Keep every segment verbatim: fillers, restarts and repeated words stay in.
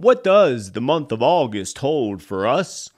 What does the month of August hold for us,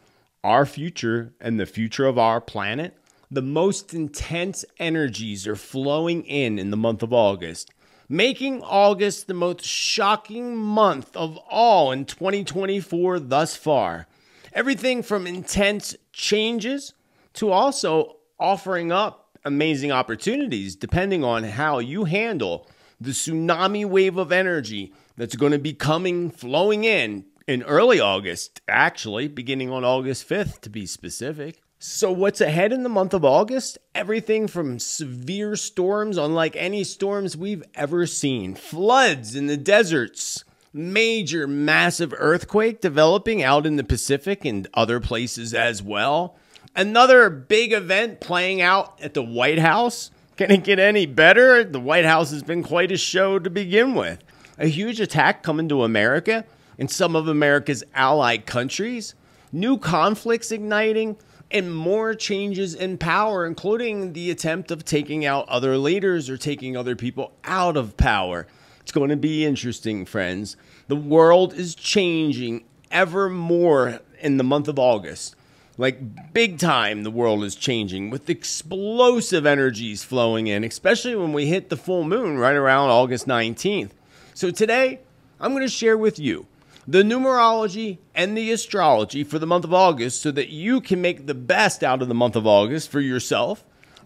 our future, and the future of our planet? The most intense energies are flowing in in the month of August, making August the most shocking month of all in twenty twenty-four thus far. Everything from intense changes to also offering up amazing opportunities, depending on how you handle the tsunami wave of energy that's going to be coming, flowing in, in early August, actually, beginning on August fifth, to be specific. So what's ahead in the month of August? Everything from severe storms, unlike any storms we've ever seen, floods in the deserts, major massive earthquake developing out in the Pacific and other places as well. Another big event playing out at the White House. Can it get any better? The White House has been quite a show to begin with. A huge attack coming to America and some of America's allied countries. New conflicts igniting and more changes in power, including the attempt of taking out other leaders or taking other people out of power. It's going to be interesting, friends. The world is changing ever more in the month of August. Like, big time, the world is changing with explosive energies flowing in, especially when we hit the full moon right around August nineteenth. So today, I'm going to share with you the numerology and the astrology for the month of August so that you can make the best out of the month of August for yourself,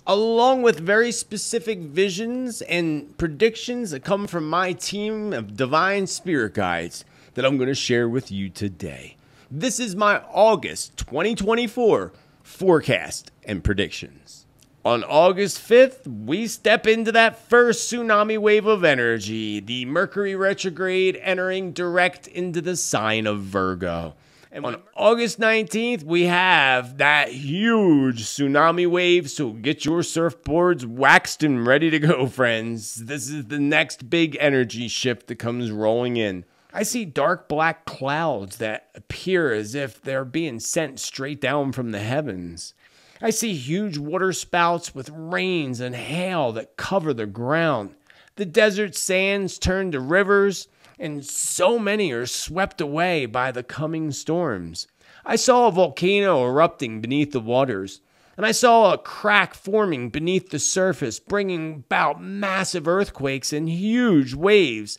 along with very specific visions and predictions that come from my team of divine spirit guides that I'm going to share with you today. This is my August twenty twenty-four forecast and predictions. On August fifth, we step into that first tsunami wave of energy, the Mercury retrograde entering direct into the sign of Virgo. And on August nineteenth, we have that huge tsunami wave, so get your surfboards waxed and ready to go, friends. This is the next big energy shift that comes rolling in. I see dark black clouds that appear as if they're being sent straight down from the heavens. I see huge water spouts with rains and hail that cover the ground. The desert sands turn to rivers, and so many are swept away by the coming storms. I saw a volcano erupting beneath the waters, and I saw a crack forming beneath the surface, bringing about massive earthquakes and huge waves.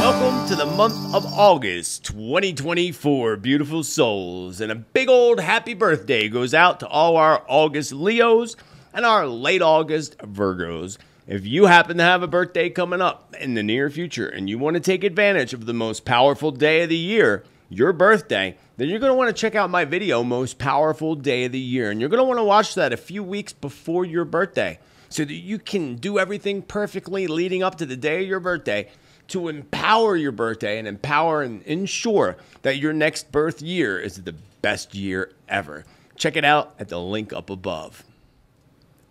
Welcome to the month of August twenty twenty-four, beautiful souls, and a big old happy birthday goes out to all our August Leos and our late August Virgos. If you happen to have a birthday coming up in the near future and you want to take advantage of the most powerful day of the year, your birthday, then you're going to want to check out my video, Most Powerful Day of the Year, and you're going to want to watch that a few weeks before your birthday so that you can do everything perfectly leading up to the day of your birthday to empower your birthday and empower and ensure that your next birth year is the best year ever. Check it out at the link up above.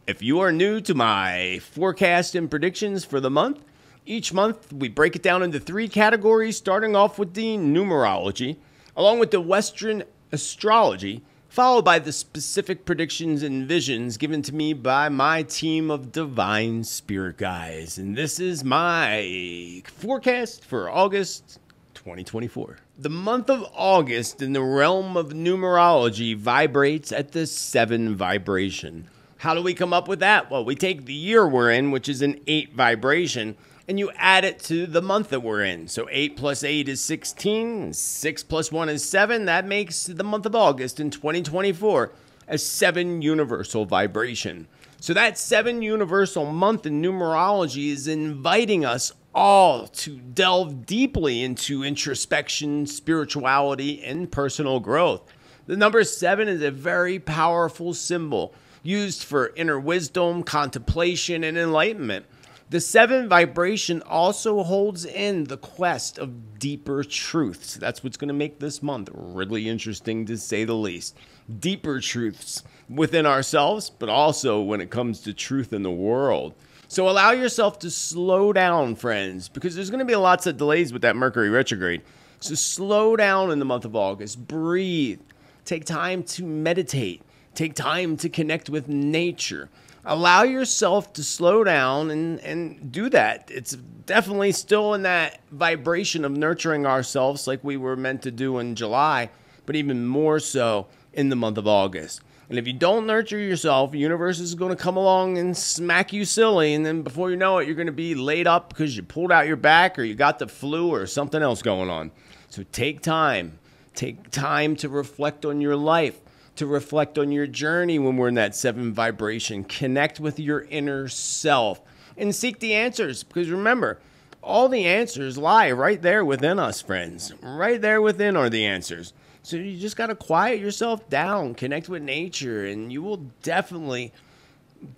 If you are new to my forecast and predictions for the month, each month we break it down into three categories, starting off with the numerology, along with the Western astrology, followed by the specific predictions and visions given to me by my team of divine spirit guides. And this is my forecast for August twenty twenty-four. The month of August in the realm of numerology vibrates at the seven vibration. How do we come up with that? Well, we take the year we're in, which is an eight vibration, and you add it to the month that we're in. So eight plus eight is sixteen, six plus one is seven. That makes the month of August in twenty twenty-four a seven universal vibration. So that seven universal month in numerology is inviting us all to delve deeply into introspection, spirituality, and personal growth. The number seven is a very powerful symbol used for inner wisdom, contemplation, and enlightenment. The seven vibration also holds in the quest of deeper truths. That's what's going to make this month really interesting, to say the least. Deeper truths within ourselves, but also when it comes to truth in the world. So allow yourself to slow down, friends, because there's going to be lots of delays with that Mercury retrograde. So slow down in the month of August. Breathe. Take time to meditate. Take time to connect with nature. Allow yourself to slow down and, and do that. It's definitely still in that vibration of nurturing ourselves like we were meant to do in July, but even more so in the month of August. And if you don't nurture yourself, the universe is going to come along and smack you silly. And then before you know it, you're going to be laid up because you pulled out your back or you got the flu or something else going on. So take time. Take time to reflect on your life, to reflect on your journey when we're in that seven vibration. Connect with your inner self and seek the answers. Because remember, all the answers lie right there within us, friends. Right there within are the answers. So you just got to quiet yourself down, connect with nature, and you will definitely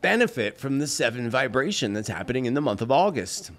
benefit from the seven vibration that's happening in the month of August.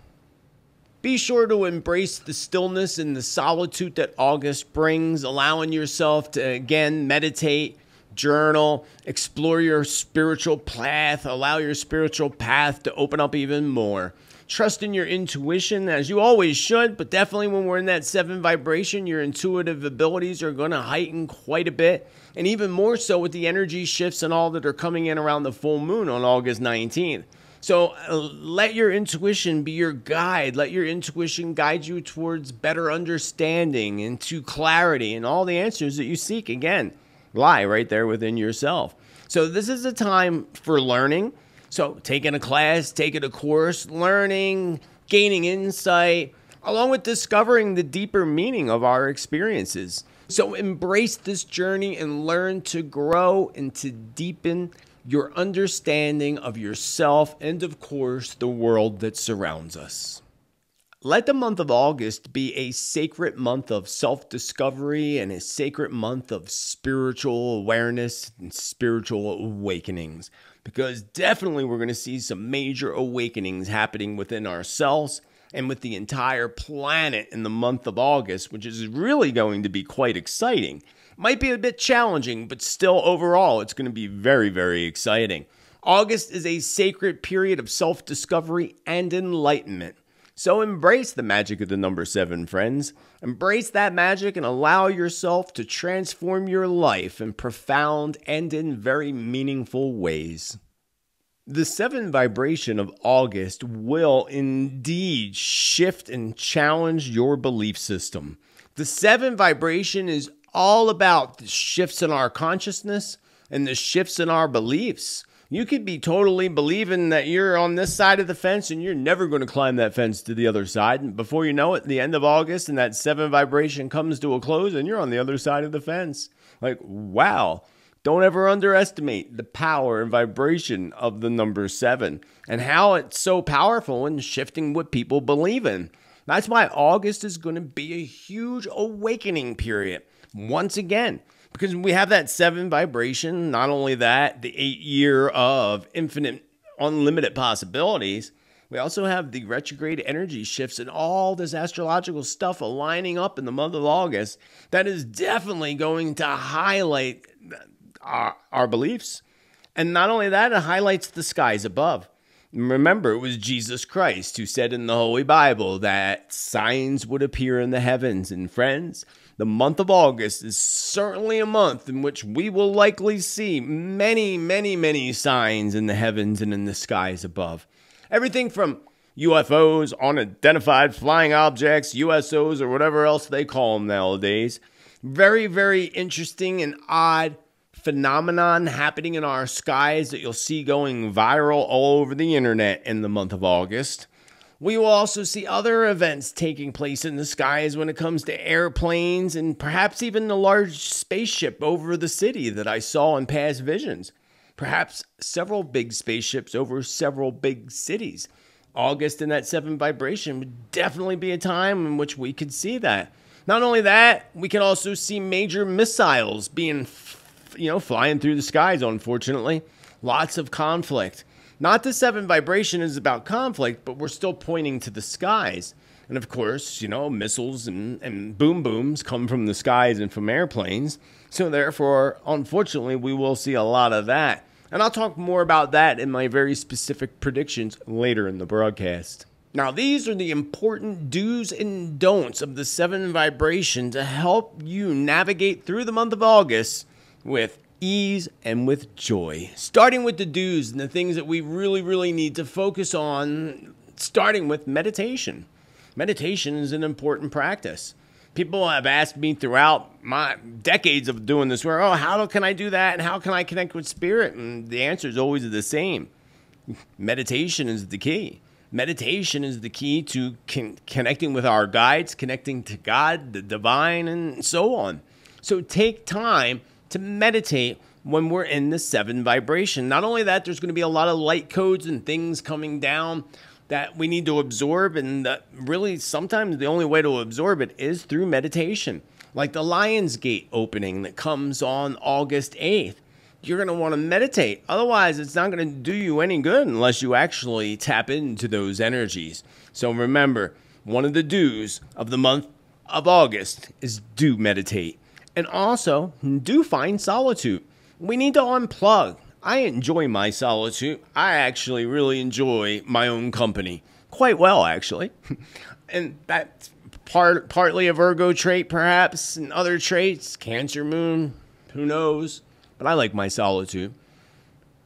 Be sure to embrace the stillness and the solitude that August brings, allowing yourself to, again, meditate, journal, explore your spiritual path, allow your spiritual path to open up even more. Trust in your intuition, as you always should, but definitely when we're in that seven vibration, your intuitive abilities are going to heighten quite a bit, and even more so with the energy shifts and all that are coming in around the full moon on August nineteenth. So uh, let your intuition be your guide. Let your intuition guide you towards better understanding and to clarity, and all the answers that you seek, again, lie right there within yourself. So this is a time for learning. So taking a class, taking a course, learning, gaining insight, along with discovering the deeper meaning of our experiences. So embrace this journey and learn to grow and to deepen your understanding of yourself and, of course, the world that surrounds us. Let the month of August be a sacred month of self-discovery and a sacred month of spiritual awareness and spiritual awakenings, because definitely we're going to see some major awakenings happening within ourselves and with the entire planet in the month of August, which is really going to be quite exciting. Might be a bit challenging, but still overall it's going to be very, very exciting. August is a sacred period of self-discovery and enlightenment. So embrace the magic of the number seven, friends. Embrace that magic and allow yourself to transform your life in profound and in very meaningful ways. The seventh vibration of August will indeed shift and challenge your belief system. The seventh vibration is all about the shifts in our consciousness and the shifts in our beliefs. You could be totally believing that you're on this side of the fence and you're never going to climb that fence to the other side. And before you know it, the end of August and that seven vibration comes to a close and you're on the other side of the fence. Like, wow. Don't ever underestimate the power and vibration of the number seven and how it's so powerful in shifting what people believe in. That's why August is going to be a huge awakening period once again. Because we have that seven vibration, not only that, the eight year of infinite, unlimited possibilities. We also have the retrograde energy shifts and all this astrological stuff aligning up in the month of August. That is definitely going to highlight our, our beliefs. And not only that, it highlights the skies above. Remember, it was Jesus Christ who said in the Holy Bible that signs would appear in the heavens. And friends, the month of August is certainly a month in which we will likely see many, many, many signs in the heavens and in the skies above. Everything from U F Os, unidentified flying objects, U S Os, or whatever else they call them nowadays. Very, very interesting and odd phenomenon happening in our skies that you'll see going viral all over the internet in the month of August. We will also see other events taking place in the skies when it comes to airplanes and perhaps even the large spaceship over the city that I saw in past visions. Perhaps several big spaceships over several big cities. August and that seventh vibration would definitely be a time in which we could see that. Not only that, we can also see major missiles being you know, flying through the skies, unfortunately. Lots of conflict. Not the seventh vibration is about conflict, but we're still pointing to the skies. And of course, you know, missiles and, and boom booms come from the skies and from airplanes. So therefore, unfortunately, we will see a lot of that. And I'll talk more about that in my very specific predictions later in the broadcast. Now, these are the important do's and don'ts of the seventh vibration to help you navigate through the month of August with ease and with joy. Starting with the do's and the things that we really, really need to focus on, starting with meditation. Meditation is an important practice. People have asked me throughout my decades of doing this work, oh, how can I do that? And how can I connect with spirit? And the answer is always the same. Meditation is the key. Meditation is the key to con connecting with our guides, connecting to God, the divine, and so on. So take time to meditate when we're in the seven vibration. Not only that, there's going to be a lot of light codes and things coming down that we need to absorb. And really, sometimes the only way to absorb it is through meditation. Like the Lion's Gate opening that comes on August eighth. You're going to want to meditate. Otherwise, it's not going to do you any good unless you actually tap into those energies. So remember, one of the do's of the month of August is do meditate. And also, do find solitude. We need to unplug. I enjoy my solitude. I actually really enjoy my own company. Quite well, actually. And that's part, partly a Virgo trait, perhaps, and other traits. Cancer moon, who knows? But I like my solitude.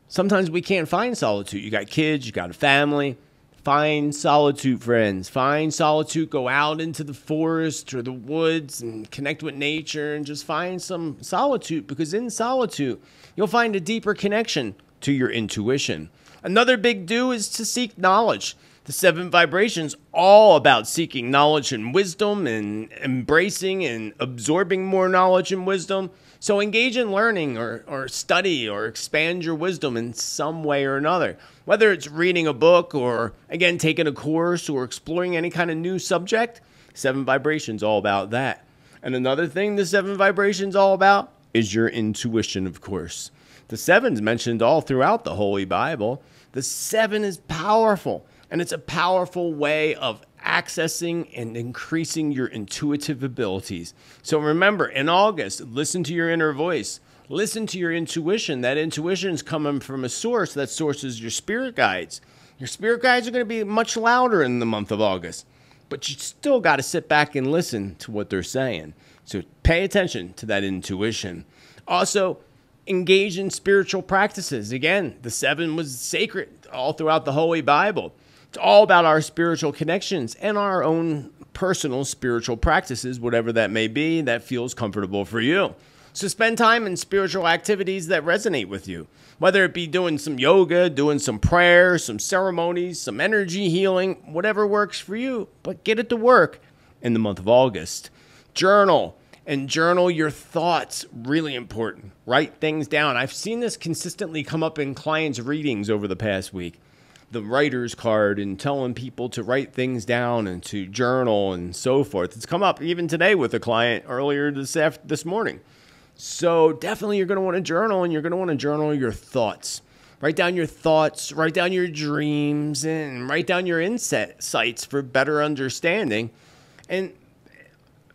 Sometimes we can't find solitude. You got kids, you got a family. Find solitude, friends. Find solitude. Go out into the forest or the woods and connect with nature and just find some solitude, because in solitude, you'll find a deeper connection to your intuition. Another big do is to seek knowledge. The seven vibrations all about seeking knowledge and wisdom and embracing and absorbing more knowledge and wisdom. So engage in learning or, or study or expand your wisdom in some way or another. Whether it's reading a book or, again, taking a course or exploring any kind of new subject, seven vibrations all about that. And another thing the seven vibrations all about is your intuition, of course. The seven's mentioned all throughout the Holy Bible. The seven is powerful. And it's a powerful way of accessing and increasing your intuitive abilities. So remember, in August, listen to your inner voice. Listen to your intuition. That intuition is coming from a source. That source is your spirit guides. Your spirit guides are going to be much louder in the month of August. But you still got to sit back and listen to what they're saying. So pay attention to that intuition. Also, engage in spiritual practices. Again, the seven was sacred all throughout the Holy Bible. It's all about our spiritual connections and our own personal spiritual practices, whatever that may be, that feels comfortable for you. So spend time in spiritual activities that resonate with you, whether it be doing some yoga, doing some prayer, some ceremonies, some energy healing, whatever works for you, but get it to work in the month of August. Journal, and journal your thoughts, really important. Write things down. I've seen this consistently come up in clients' readings over the past week. The writer's card and telling people to write things down and to journal and so forth. It's come up even today with a client earlier this after, this morning. So definitely you're going to want to journal, and you're going to want to journal your thoughts. Write down your thoughts, write down your dreams, and write down your insights for better understanding. And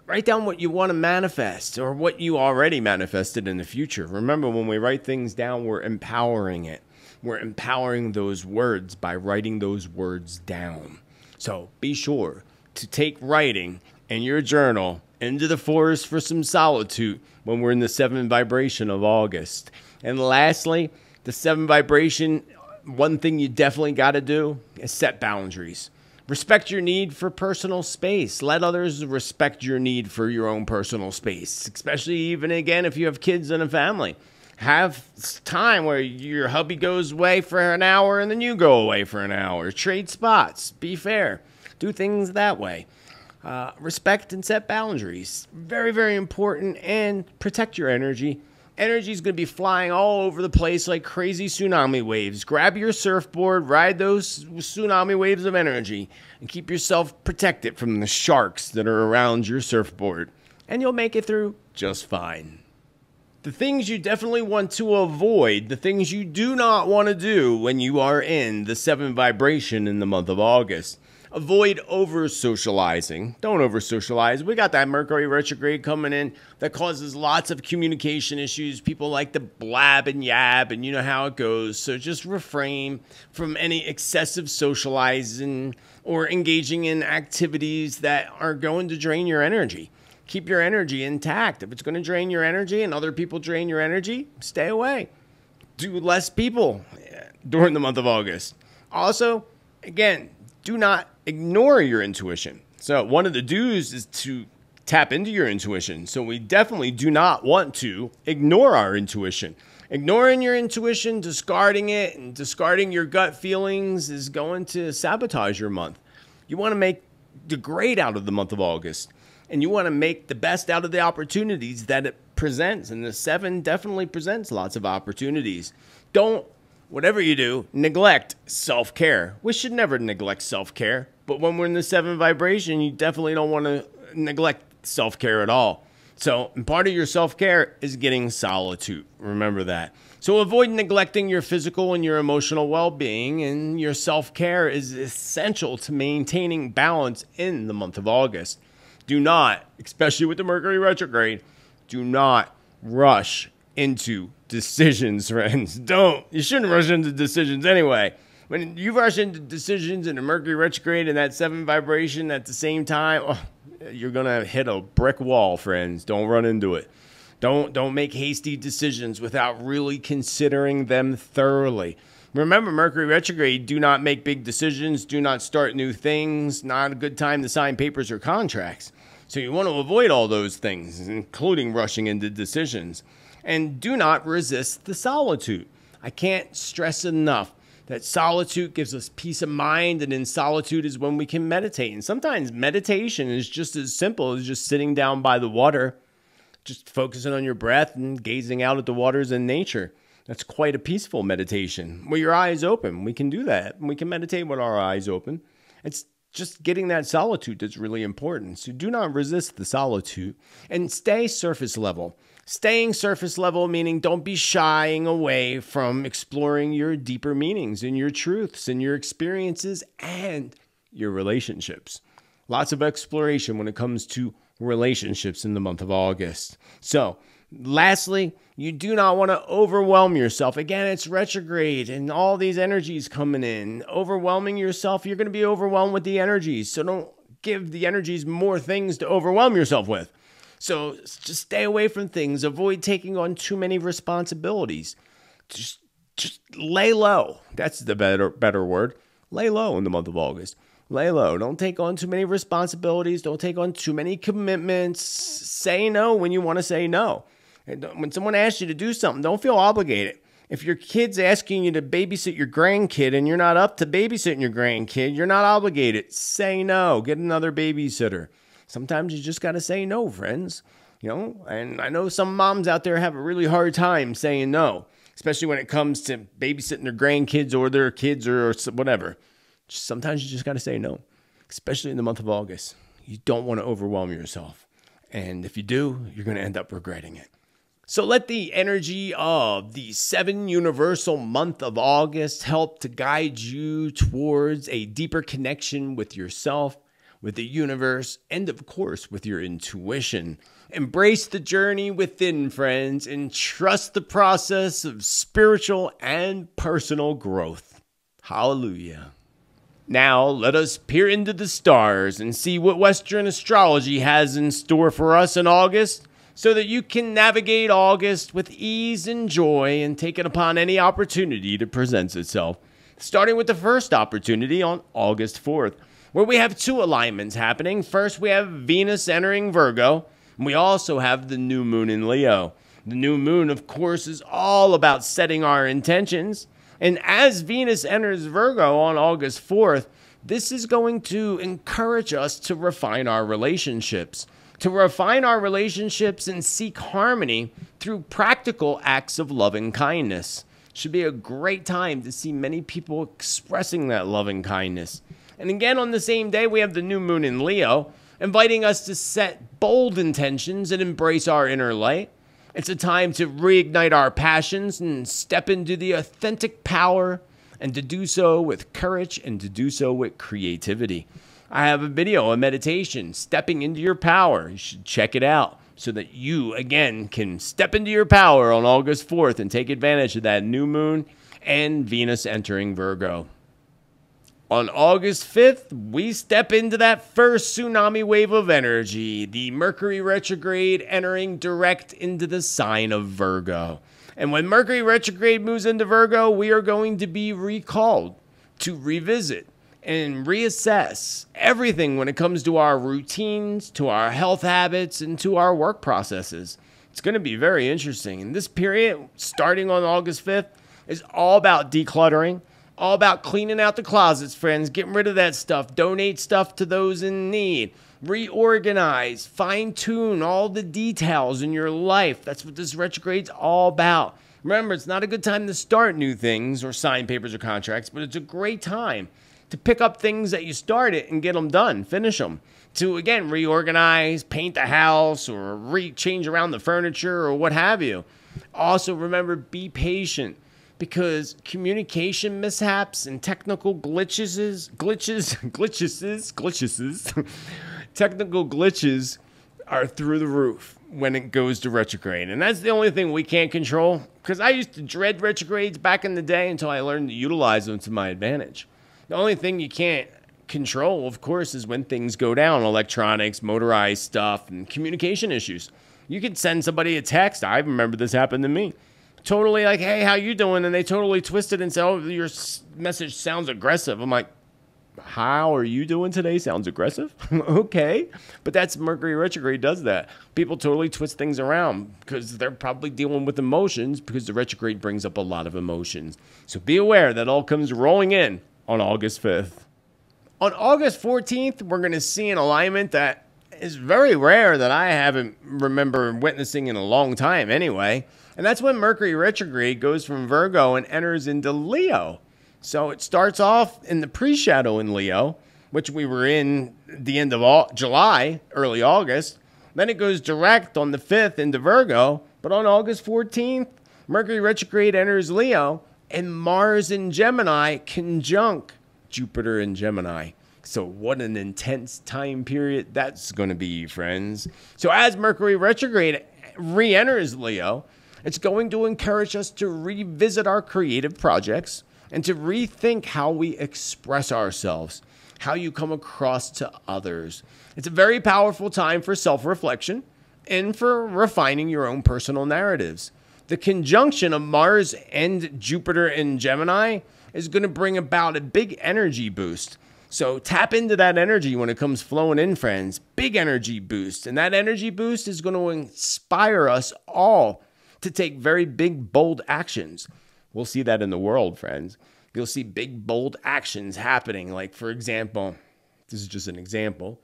write down what you want to manifest or what you already manifested in the future. Remember, when we write things down, we're empowering it. We're empowering those words by writing those words down. So be sure to take writing and your journal into the forest for some solitude when we're in the seventh vibration of August. And lastly, the seventh vibration, one thing you definitely got to do is set boundaries. Respect your need for personal space. Let others respect your need for your own personal space, especially even, again, if you have kids and a family. Have time where your hubby goes away for an hour and then you go away for an hour. Trade spots. Be fair. Do things that way. Uh, respect and set boundaries. Very, very important. And protect your energy. Energy is going to be flying all over the place like crazy tsunami waves. Grab your surfboard. Ride those tsunami waves of energy. And keep yourself protected from the sharks that are around your surfboard. And you'll make it through just fine. The things you definitely want to avoid, the things you do not want to do when you are in the seventh vibration in the month of August. Avoid over-socializing. Don't over-socialize. We got that Mercury retrograde coming in that causes lots of communication issues. People like to blab and yab, and you know how it goes. So just refrain from any excessive socializing or engaging in activities that are going to drain your energy. Keep your energy intact. If it's going to drain your energy and other people drain your energy, stay away. Do less people during the month of August. Also, again, do not ignore your intuition. So one of the do's is to tap into your intuition. So we definitely do not want to ignore our intuition. Ignoring your intuition, discarding it, and discarding your gut feelings is going to sabotage your month. You want to make the great out of the month of August. And you want to make the best out of the opportunities that it presents. And the seven definitely presents lots of opportunities. Don't, whatever you do, neglect self-care. We should never neglect self-care. But when we're in the seven vibration, you definitely don't want to neglect self-care at all. So part of your self-care is getting solitude. Remember that. So avoid neglecting your physical and your emotional well-being, and your self-care is essential to maintaining balance in the month of August. Do not, especially with the Mercury retrograde, do not rush into decisions, friends. Don't. You shouldn't rush into decisions anyway. When you rush into decisions in a Mercury retrograde and that seven vibration at the same time, oh, you're going to hit a brick wall, friends. Don't run into it. Don't, don't make hasty decisions without really considering them thoroughly. Remember, Mercury retrograde, do not make big decisions. Do not start new things. Not a good time to sign papers or contracts. So you want to avoid all those things, including rushing into decisions. And do not resist the solitude. I can't stress enough that solitude gives us peace of mind, and in solitude is when we can meditate. And sometimes meditation is just as simple as just sitting down by the water, just focusing on your breath and gazing out at the waters and nature. That's quite a peaceful meditation. With your eyes open, we can do that. We can meditate with our eyes open. It's just getting that solitude that's really important. So do not resist the solitude and stay surface level. Staying surface level, meaning don't be shying away from exploring your deeper meanings and your truths and your experiences and your relationships. Lots of exploration when it comes to relationships in the month of August. So lastly, you do not want to overwhelm yourself. Again, it's retrograde and all these energies coming in. Overwhelming yourself, you're going to be overwhelmed with the energies. So don't give the energies more things to overwhelm yourself with. So just stay away from things. Avoid taking on too many responsibilities. Just, just lay low. That's the better, better word. Lay low in the month of August. Lay low. Don't take on too many responsibilities. Don't take on too many commitments. Say no when you want to say no. When someone asks you to do something, don't feel obligated. If your kid's asking you to babysit your grandkid and you're not up to babysitting your grandkid, you're not obligated. Say no. Get another babysitter. Sometimes you just got to say no, friends. You know, and I know some moms out there have a really hard time saying no, especially when it comes to babysitting their grandkids or their kids or whatever. Sometimes you just got to say no, especially in the month of August. You don't want to overwhelm yourself. And if you do, you're going to end up regretting it. So let the energy of the seven universal month of August help to guide you towards a deeper connection with yourself, with the universe, and of course, with your intuition. Embrace the journey within, friends, and trust the process of spiritual and personal growth. Hallelujah. Now, let us peer into the stars and see what Western astrology has in store for us in August, so that you can navigate August with ease and joy and take it upon any opportunity that presents itself. Starting with the first opportunity on August fourth, where we have two alignments happening. First, we have Venus entering Virgo, and we also have the new moon in Leo. The new moon, of course, is all about setting our intentions. And as Venus enters Virgo on August fourth, this is going to encourage us to refine our relationships. To refine our relationships and seek harmony through practical acts of love and kindness. Should be a great time to see many people expressing that love and kindness. And again, on the same day, we have the new moon in Leo, inviting us to set bold intentions and embrace our inner light. It's a time to reignite our passions and step into the authentic power, and to do so with courage and to do so with creativity. I have a video, a meditation, Stepping Into Your Power. You should check it out so that you, again, can step into your power on August fourth and take advantage of that new moon and Venus entering Virgo. On August fifth, we step into that first tsunami wave of energy, the Mercury retrograde entering direct into the sign of Virgo. And when Mercury retrograde moves into Virgo, we are going to be recalled to revisit and reassess everything when it comes to our routines, to our health habits, and to our work processes. It's going to be very interesting. And this period, starting on August fifth, is all about decluttering. All about cleaning out the closets, friends, getting rid of that stuff, donate stuff to those in need, reorganize, fine-tune all the details in your life. That's what this retrograde's all about. Remember, it's not a good time to start new things or sign papers or contracts, but it's a great time to pick up things that you started and get them done, finish them. To, again, reorganize, paint the house, or re-change around the furniture or what have you. Also, remember, be patient. Because communication mishaps and technical glitches, glitches, glitches, glitches, technical glitches are through the roof when it goes to retrograde. And that's the only thing we can't control. Because I used to dread retrogrades back in the day until I learned to utilize them to my advantage. The only thing you can't control, of course, is when things go down. Electronics, motorized stuff, and communication issues. You can send somebody a text. I remember this happened to me. Totally like, hey, how you doing? And they totally twisted and said, oh, your message sounds aggressive. I'm like, how are you doing today? Sounds aggressive? Okay. But that's Mercury retrograde does that. People totally twist things around because they're probably dealing with emotions because the retrograde brings up a lot of emotions. So be aware that all comes rolling in on August fifth. On August fourteenth, we're going to see an alignment that is very rare that I haven't remember witnessing in a long time anyway. And that's when Mercury retrograde goes from Virgo and enters into Leo. So it starts off in the pre-shadow in Leo, which we were in the end of July, early August. Then it goes direct on the fifth into Virgo. But on August fourteenth, Mercury retrograde enters Leo, and Mars in Gemini conjunct Jupiter in Gemini. So what an intense time period that's going to be, friends. So as Mercury retrograde re-enters Leo, it's going to encourage us to revisit our creative projects and to rethink how we express ourselves, how you come across to others. It's a very powerful time for self-reflection and for refining your own personal narratives. The conjunction of Mars and Jupiter in Gemini is going to bring about a big energy boost. So tap into that energy when it comes flowing in, friends. Big energy boost. And that energy boost is going to inspire us all to take very big, bold actions. We'll see that in the world, friends. You'll see big, bold actions happening. Like, for example, this is just an example.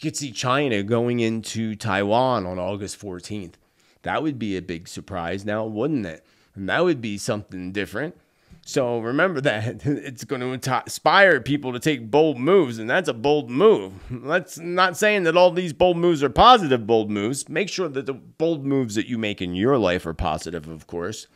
You could see China going into Taiwan on August fourteenth. That would be a big surprise now, wouldn't it? And that would be something different. So remember that it's going to inspire people to take bold moves, and that's a bold move. That's not saying that all these bold moves are positive bold moves. Make sure that the bold moves that you make in your life are positive, of course,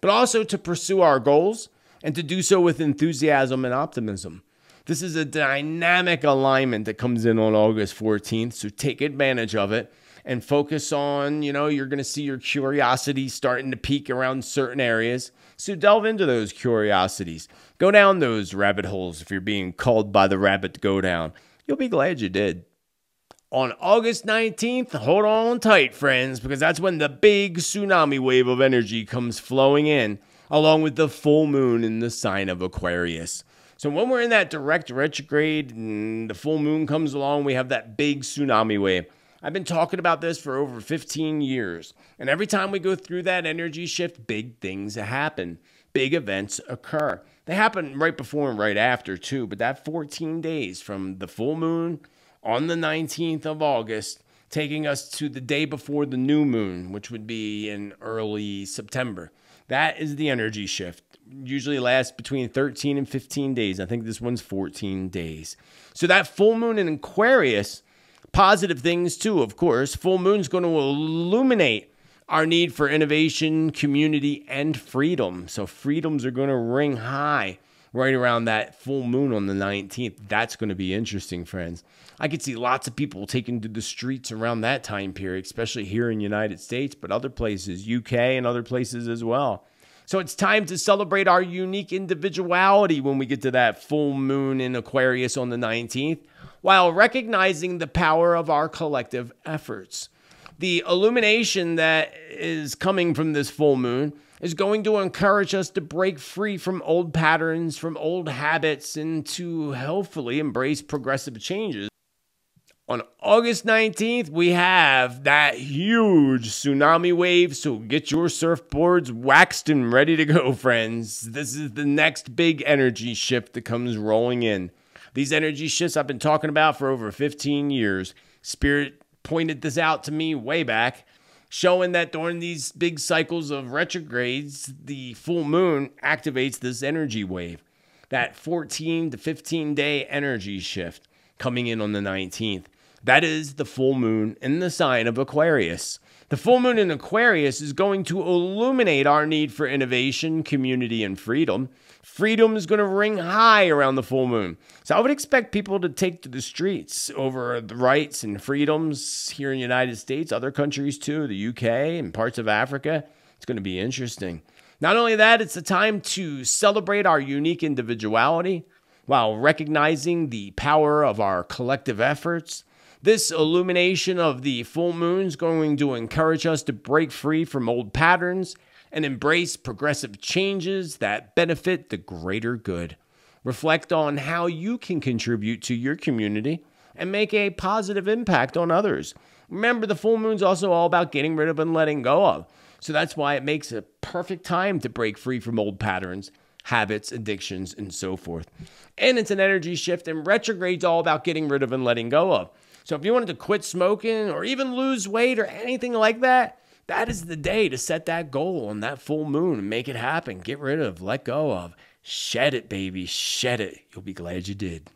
but also to pursue our goals and to do so with enthusiasm and optimism. This is a dynamic alignment that comes in on August fourteenth, so take advantage of it and focus on, you know, you're going to see your curiosity starting to peak around certain areas. So delve into those curiosities. Go down those rabbit holes if you're being called by the rabbit to go down. You'll be glad you did. On August nineteenth, hold on tight, friends, because that's when the big tsunami wave of energy comes flowing in, along with the full moon in the sign of Aquarius. So when we're in that direct retrograde and the full moon comes along, we have that big tsunami wave. I've been talking about this for over fifteen years. And every time we go through that energy shift, big things happen. Big events occur. They happen right before and right after too. But that fourteen days from the full moon on the nineteenth of August, taking us to the day before the new moon, which would be in early September. That is the energy shift. Usually lasts between thirteen and fifteen days. I think this one's fourteen days. So that full moon in Aquarius, positive things too, of course. Full moon's going to illuminate our need for innovation, community, and freedom. So freedoms are going to ring high right around that full moon on the nineteenth. That's going to be interesting, friends. I could see lots of people taken to the streets around that time period, especially here in the United States, but other places, U K and other places as well. So it's time to celebrate our unique individuality when we get to that full moon in Aquarius on the nineteenth, while recognizing the power of our collective efforts. The illumination that is coming from this full moon is going to encourage us to break free from old patterns, from old habits, and to helpfully embrace progressive changes. On August nineteenth, we have that huge tsunami wave, so get your surfboards waxed and ready to go, friends. This is the next big energy shift that comes rolling in. These energy shifts I've been talking about for over fifteen years. Spirit pointed this out to me way back, showing that during these big cycles of retrogrades, the full moon activates this energy wave, that fourteen to fifteen day energy shift coming in on the nineteenth. That is the full moon in the sign of Aquarius. The full moon in Aquarius is going to illuminate our need for innovation, community, and freedom. Freedom is going to ring high around the full moon. So I would expect people to take to the streets over the rights and freedoms here in the United States, other countries too, the U K and parts of Africa. It's going to be interesting. Not only that, it's a time to celebrate our unique individuality while recognizing the power of our collective efforts. This illumination of the full moon is going to encourage us to break free from old patterns and embrace progressive changes that benefit the greater good. Reflect on how you can contribute to your community and make a positive impact on others. Remember, the full moon is also all about getting rid of and letting go of. So that's why it makes a perfect time to break free from old patterns, habits, addictions, and so forth. And it's an energy shift, and retrograde's all about getting rid of and letting go of. So if you wanted to quit smoking or even lose weight or anything like that, that is the day to set that goal on that full moon and make it happen. Get rid of, let go of, shed it, baby, shed it. You'll be glad you did.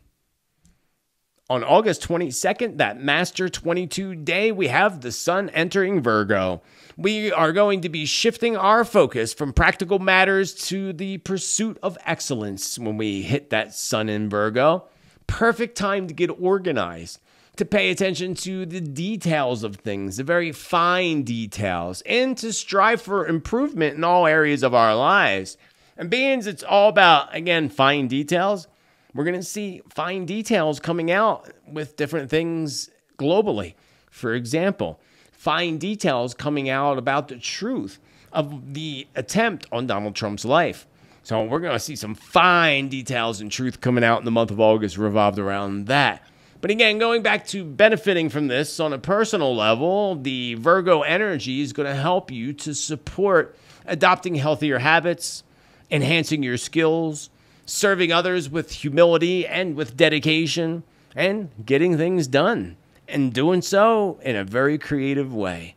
On August twenty-second, that Master twenty-two day, we have the sun entering Virgo. We are going to be shifting our focus from practical matters to the pursuit of excellence when we hit that sun in Virgo. Perfect time to get organized, to pay attention to the details of things, the very fine details, and to strive for improvement in all areas of our lives. And beings, it's all about, again, fine details. We're going to see fine details coming out with different things globally. For example, fine details coming out about the truth of the attempt on Donald Trump's life. So we're going to see some fine details and truth coming out in the month of August revolved around that. But again, going back to benefiting from this on a personal level, the Virgo energy is going to help you to support adopting healthier habits, enhancing your skills, serving others with humility and with dedication, and getting things done, and doing so in a very creative way.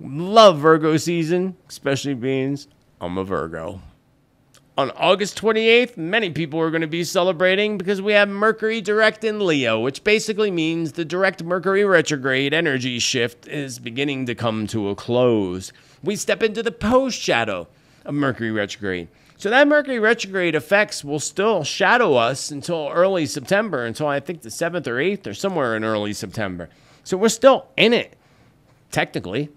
Love Virgo season, especially beings. I'm a Virgo. On August twenty-eighth, many people are going to be celebrating because we have Mercury direct in Leo, which basically means the direct Mercury retrograde energy shift is beginning to come to a close. We step into the post-shadow of Mercury retrograde. So that Mercury retrograde effects will still shadow us until early September, until I think the seventh or eighth or somewhere in early September. So we're still in it, technically,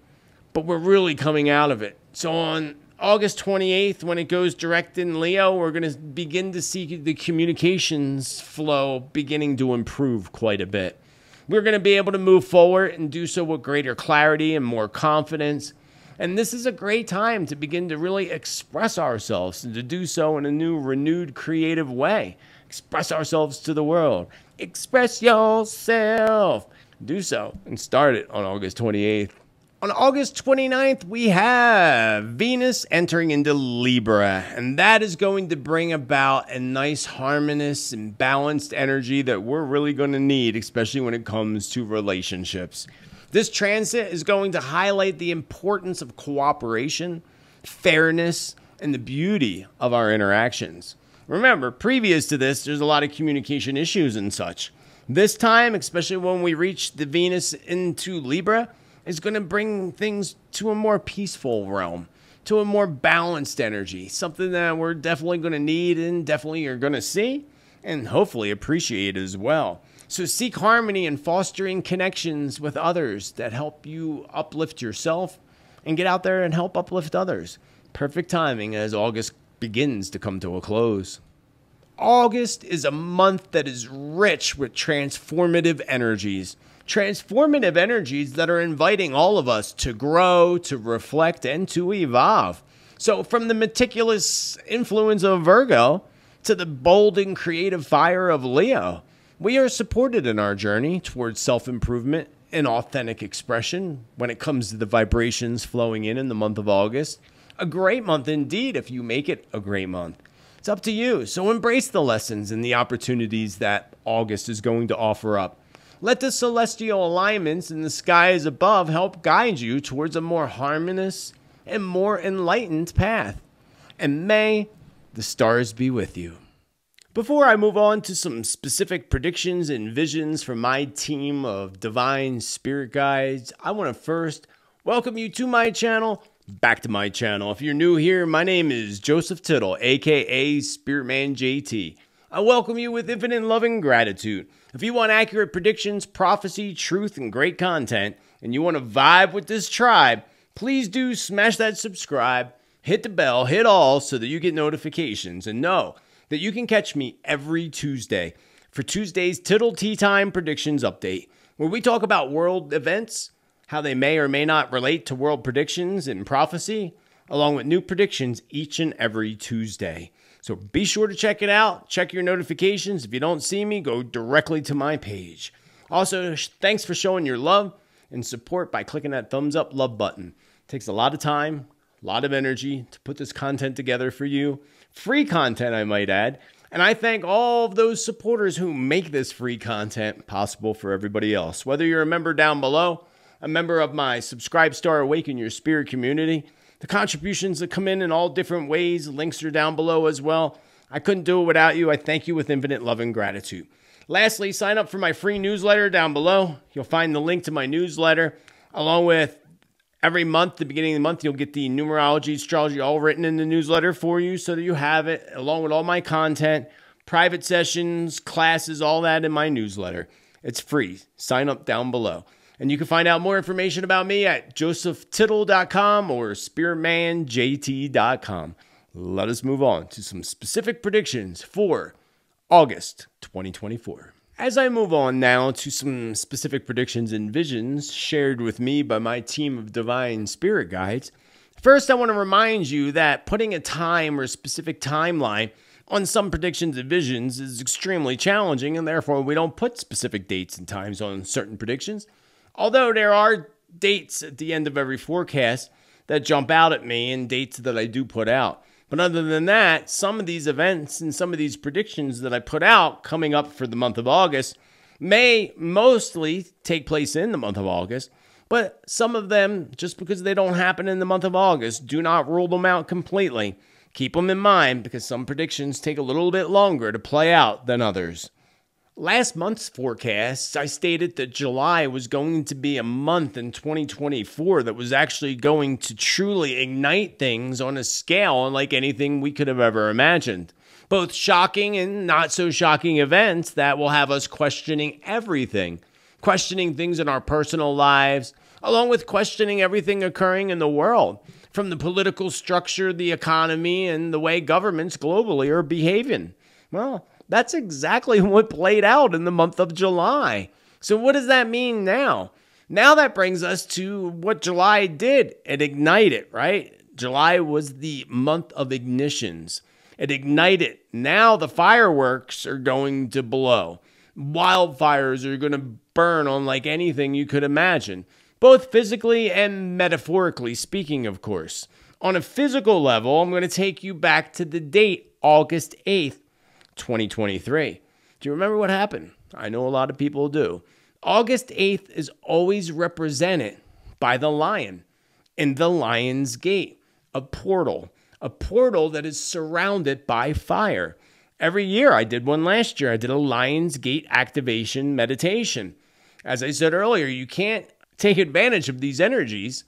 but we're really coming out of it. So on August twenty-eighth, when it goes direct in Leo, we're going to begin to see the communications flow beginning to improve quite a bit. We're going to be able to move forward and do so with greater clarity and more confidence. And this is a great time to begin to really express ourselves and to do so in a new, renewed, creative way. Express ourselves to the world. Express yourself. Do so and start it on August twenty-eighth. On August twenty-ninth, we have Venus entering into Libra, and that is going to bring about a nice, harmonious, and balanced energy that we're really going to need, especially when it comes to relationships. This transit is going to highlight the importance of cooperation, fairness, and the beauty of our interactions. Remember, previous to this, there's a lot of communication issues and such. This time, especially when we reach the Venus into Libra, is going to bring things to a more peaceful realm, to a more balanced energy, something that we're definitely going to need and definitely are going to see and hopefully appreciate as well. So seek harmony and fostering connections with others that help you uplift yourself and get out there and help uplift others. Perfect timing as August begins to come to a close. August is a month that is rich with transformative energies. Transformative energies that are inviting all of us to grow, to reflect, and to evolve. So from the meticulous influence of Virgo to the bold and creative fire of Leo, we are supported in our journey towards self-improvement and authentic expression when it comes to the vibrations flowing in in the month of August. A great month indeed if you make it a great month. It's up to you, so embrace the lessons and the opportunities that August is going to offer up. Let the celestial alignments in the skies above help guide you towards a more harmonious and more enlightened path. And may the stars be with you. Before I move on to some specific predictions and visions from my team of divine spirit guides, I want to first welcome you to my channel, back to my channel. If you're new here, my name is Joseph Tittle, aka Spiritman J T. I welcome you with infinite love and gratitude. If you want accurate predictions, prophecy, truth, and great content, and you want to vibe with this tribe, please do smash that subscribe, hit the bell, hit all so that you get notifications, and know that you can catch me every Tuesday for Tuesday's Tittle Tea Time Predictions Update, where we talk about world events, how they may or may not relate to world predictions and prophecy, along with new predictions each and every Tuesday. So be sure to check it out. Check your notifications. If you don't see me, go directly to my page. Also, thanks for showing your love and support by clicking that thumbs up love button. It takes a lot of time, a lot of energy to put this content together for you. Free content, I might add. And I thank all of those supporters who make this free content possible for everybody else. Whether you're a member down below, a member of my Subscribe Star Awaken Your Spirit community, the contributions that come in in all different ways, links are down below as well. I couldn't do it without you. I thank you with infinite love and gratitude. Lastly, sign up for my free newsletter down below. You'll find the link to my newsletter along with every month, the beginning of the month, you'll get the numerology, astrology all written in the newsletter for you so that you have it, along with all my content, private sessions, classes, all that in my newsletter. It's free. Sign up down below. And you can find out more information about me at joseph tittle dot com or spiritman j t dot com. Let us move on to some specific predictions for August twenty twenty-four. As I move on now to some specific predictions and visions shared with me by my team of divine spirit guides, first I want to remind you that putting a time or a specific timeline on some predictions and visions is extremely challenging, and therefore we don't put specific dates and times on certain predictions. Although there are dates at the end of every forecast that jump out at me and dates that I do put out. But other than that, some of these events and some of these predictions that I put out coming up for the month of August may mostly take place in the month of August, but some of them, just because they don't happen in the month of August, do not rule them out completely. Keep them in mind because some predictions take a little bit longer to play out than others. Last month's forecasts, I stated that July was going to be a month in twenty twenty-four that was actually going to truly ignite things on a scale unlike anything we could have ever imagined. Both shocking and not so shocking events that will have us questioning everything, questioning things in our personal lives, along with questioning everything occurring in the world, from the political structure, the economy, and the way governments globally are behaving. Well, that's exactly what played out in the month of July. So what does that mean now? Now that brings us to what July did. It ignited, right? July was the month of ignitions. It ignited. Now the fireworks are going to blow. Wildfires are going to burn on like anything you could imagine, both physically and metaphorically speaking, of course. On a physical level, I'm going to take you back to the date, August eighth, twenty twenty-three. Do you remember what happened? I know a lot of people do. August eighth is always represented by the lion in the Lion's Gate, a portal, a portal that is surrounded by fire. Every year, I did one last year. I did a Lion's Gate activation meditation. As I said earlier, you can't take advantage of these energies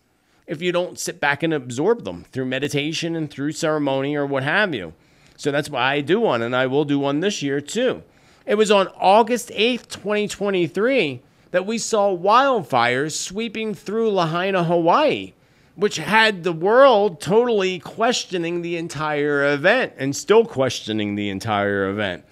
if you don't sit back and absorb them through meditation and through ceremony or what have you. So that's why I do one, and I will do one this year too. It was on August eighth, twenty twenty-three that we saw wildfires sweeping through Lahaina, Hawaii. which had the world totally questioning the entire event and still questioning the entire event.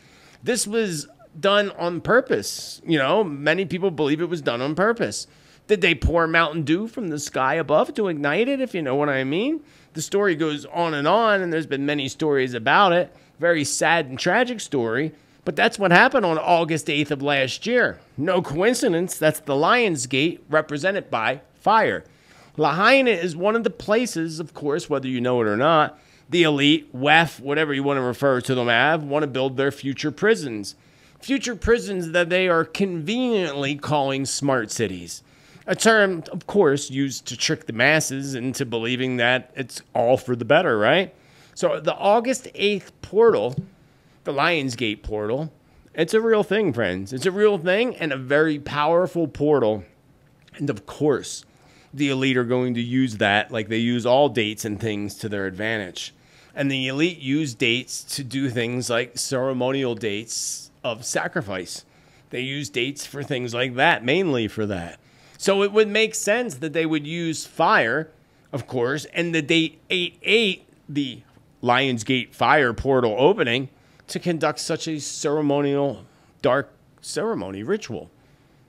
This was done on purpose. You know, many people believe it was done on purpose. Did they pour Mountain Dew from the sky above to ignite it, if you know what I mean? The story goes on and on, and there's been many stories about it. Very sad and tragic story, but that's what happened on August eighth of last year. No coincidence, that's the Lion's Gate represented by fire. Lahaina is one of the places, of course, whether you know it or not, the elite, W E F, whatever you want to refer to them as, want to build their future prisons. Future prisons that they are conveniently calling smart cities. A term, of course, used to trick the masses into believing that it's all for the better, right? So the August eighth portal, the Lion's Gate portal, it's a real thing, friends. It's a real thing and a very powerful portal. And of course, the elite are going to use that like they use all dates and things to their advantage. And the elite use dates to do things like ceremonial dates of sacrifice. They use dates for things like that, mainly for that. So it would make sense that they would use fire, of course, and the date eight eight, the Lion's Gate fire portal opening, to conduct such a ceremonial dark ceremony ritual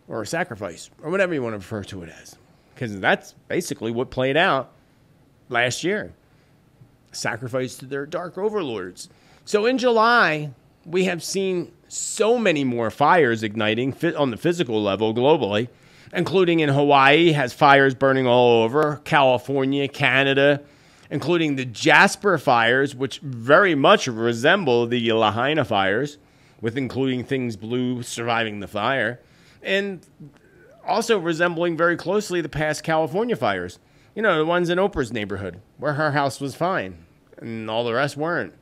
or sacrifice or whatever you want to refer to it as. Because that's basically what played out last year. Sacrifice to their dark overlords. So in July, we have seen so many more fires igniting on the physical level globally, including in Hawaii, has fires burning all over, California, Canada, including the Jasper fires, which very much resemble the Lahaina fires, with including things blue surviving the fire, and also resembling very closely the past California fires. You know, the ones in Oprah's neighborhood, where her house was fine, and all the rest weren't.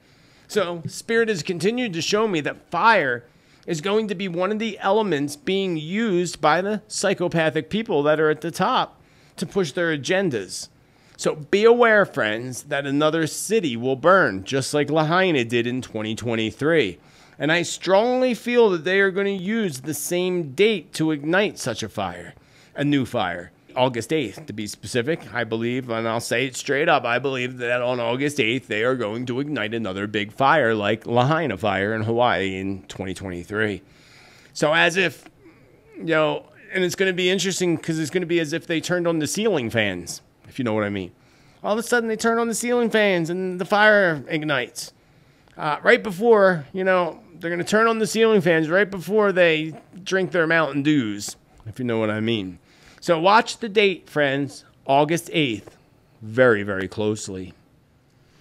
So, Spirit has continued to show me that fire is going to be one of the elements being used by the psychopathic people that are at the top to push their agendas. So be aware, friends, that another city will burn, just like Lahaina did in twenty twenty-three. And I strongly feel that they are going to use the same date to ignite such a fire, a new fire. August eighth, to be specific, I believe, and I'll say it straight up, I believe that on August eighth, they are going to ignite another big fire like Lahaina fire in Hawaii in twenty twenty-three. So as if, you know, and it's going to be interesting because it's going to be as if they turned on the ceiling fans, if you know what I mean. All of a sudden, they turn on the ceiling fans, and the fire ignites. Uh, right before, you know, they're going to turn on the ceiling fans right before they drink their Mountain Dews, if you know what I mean. So watch the date, friends, August eighth, very, very closely.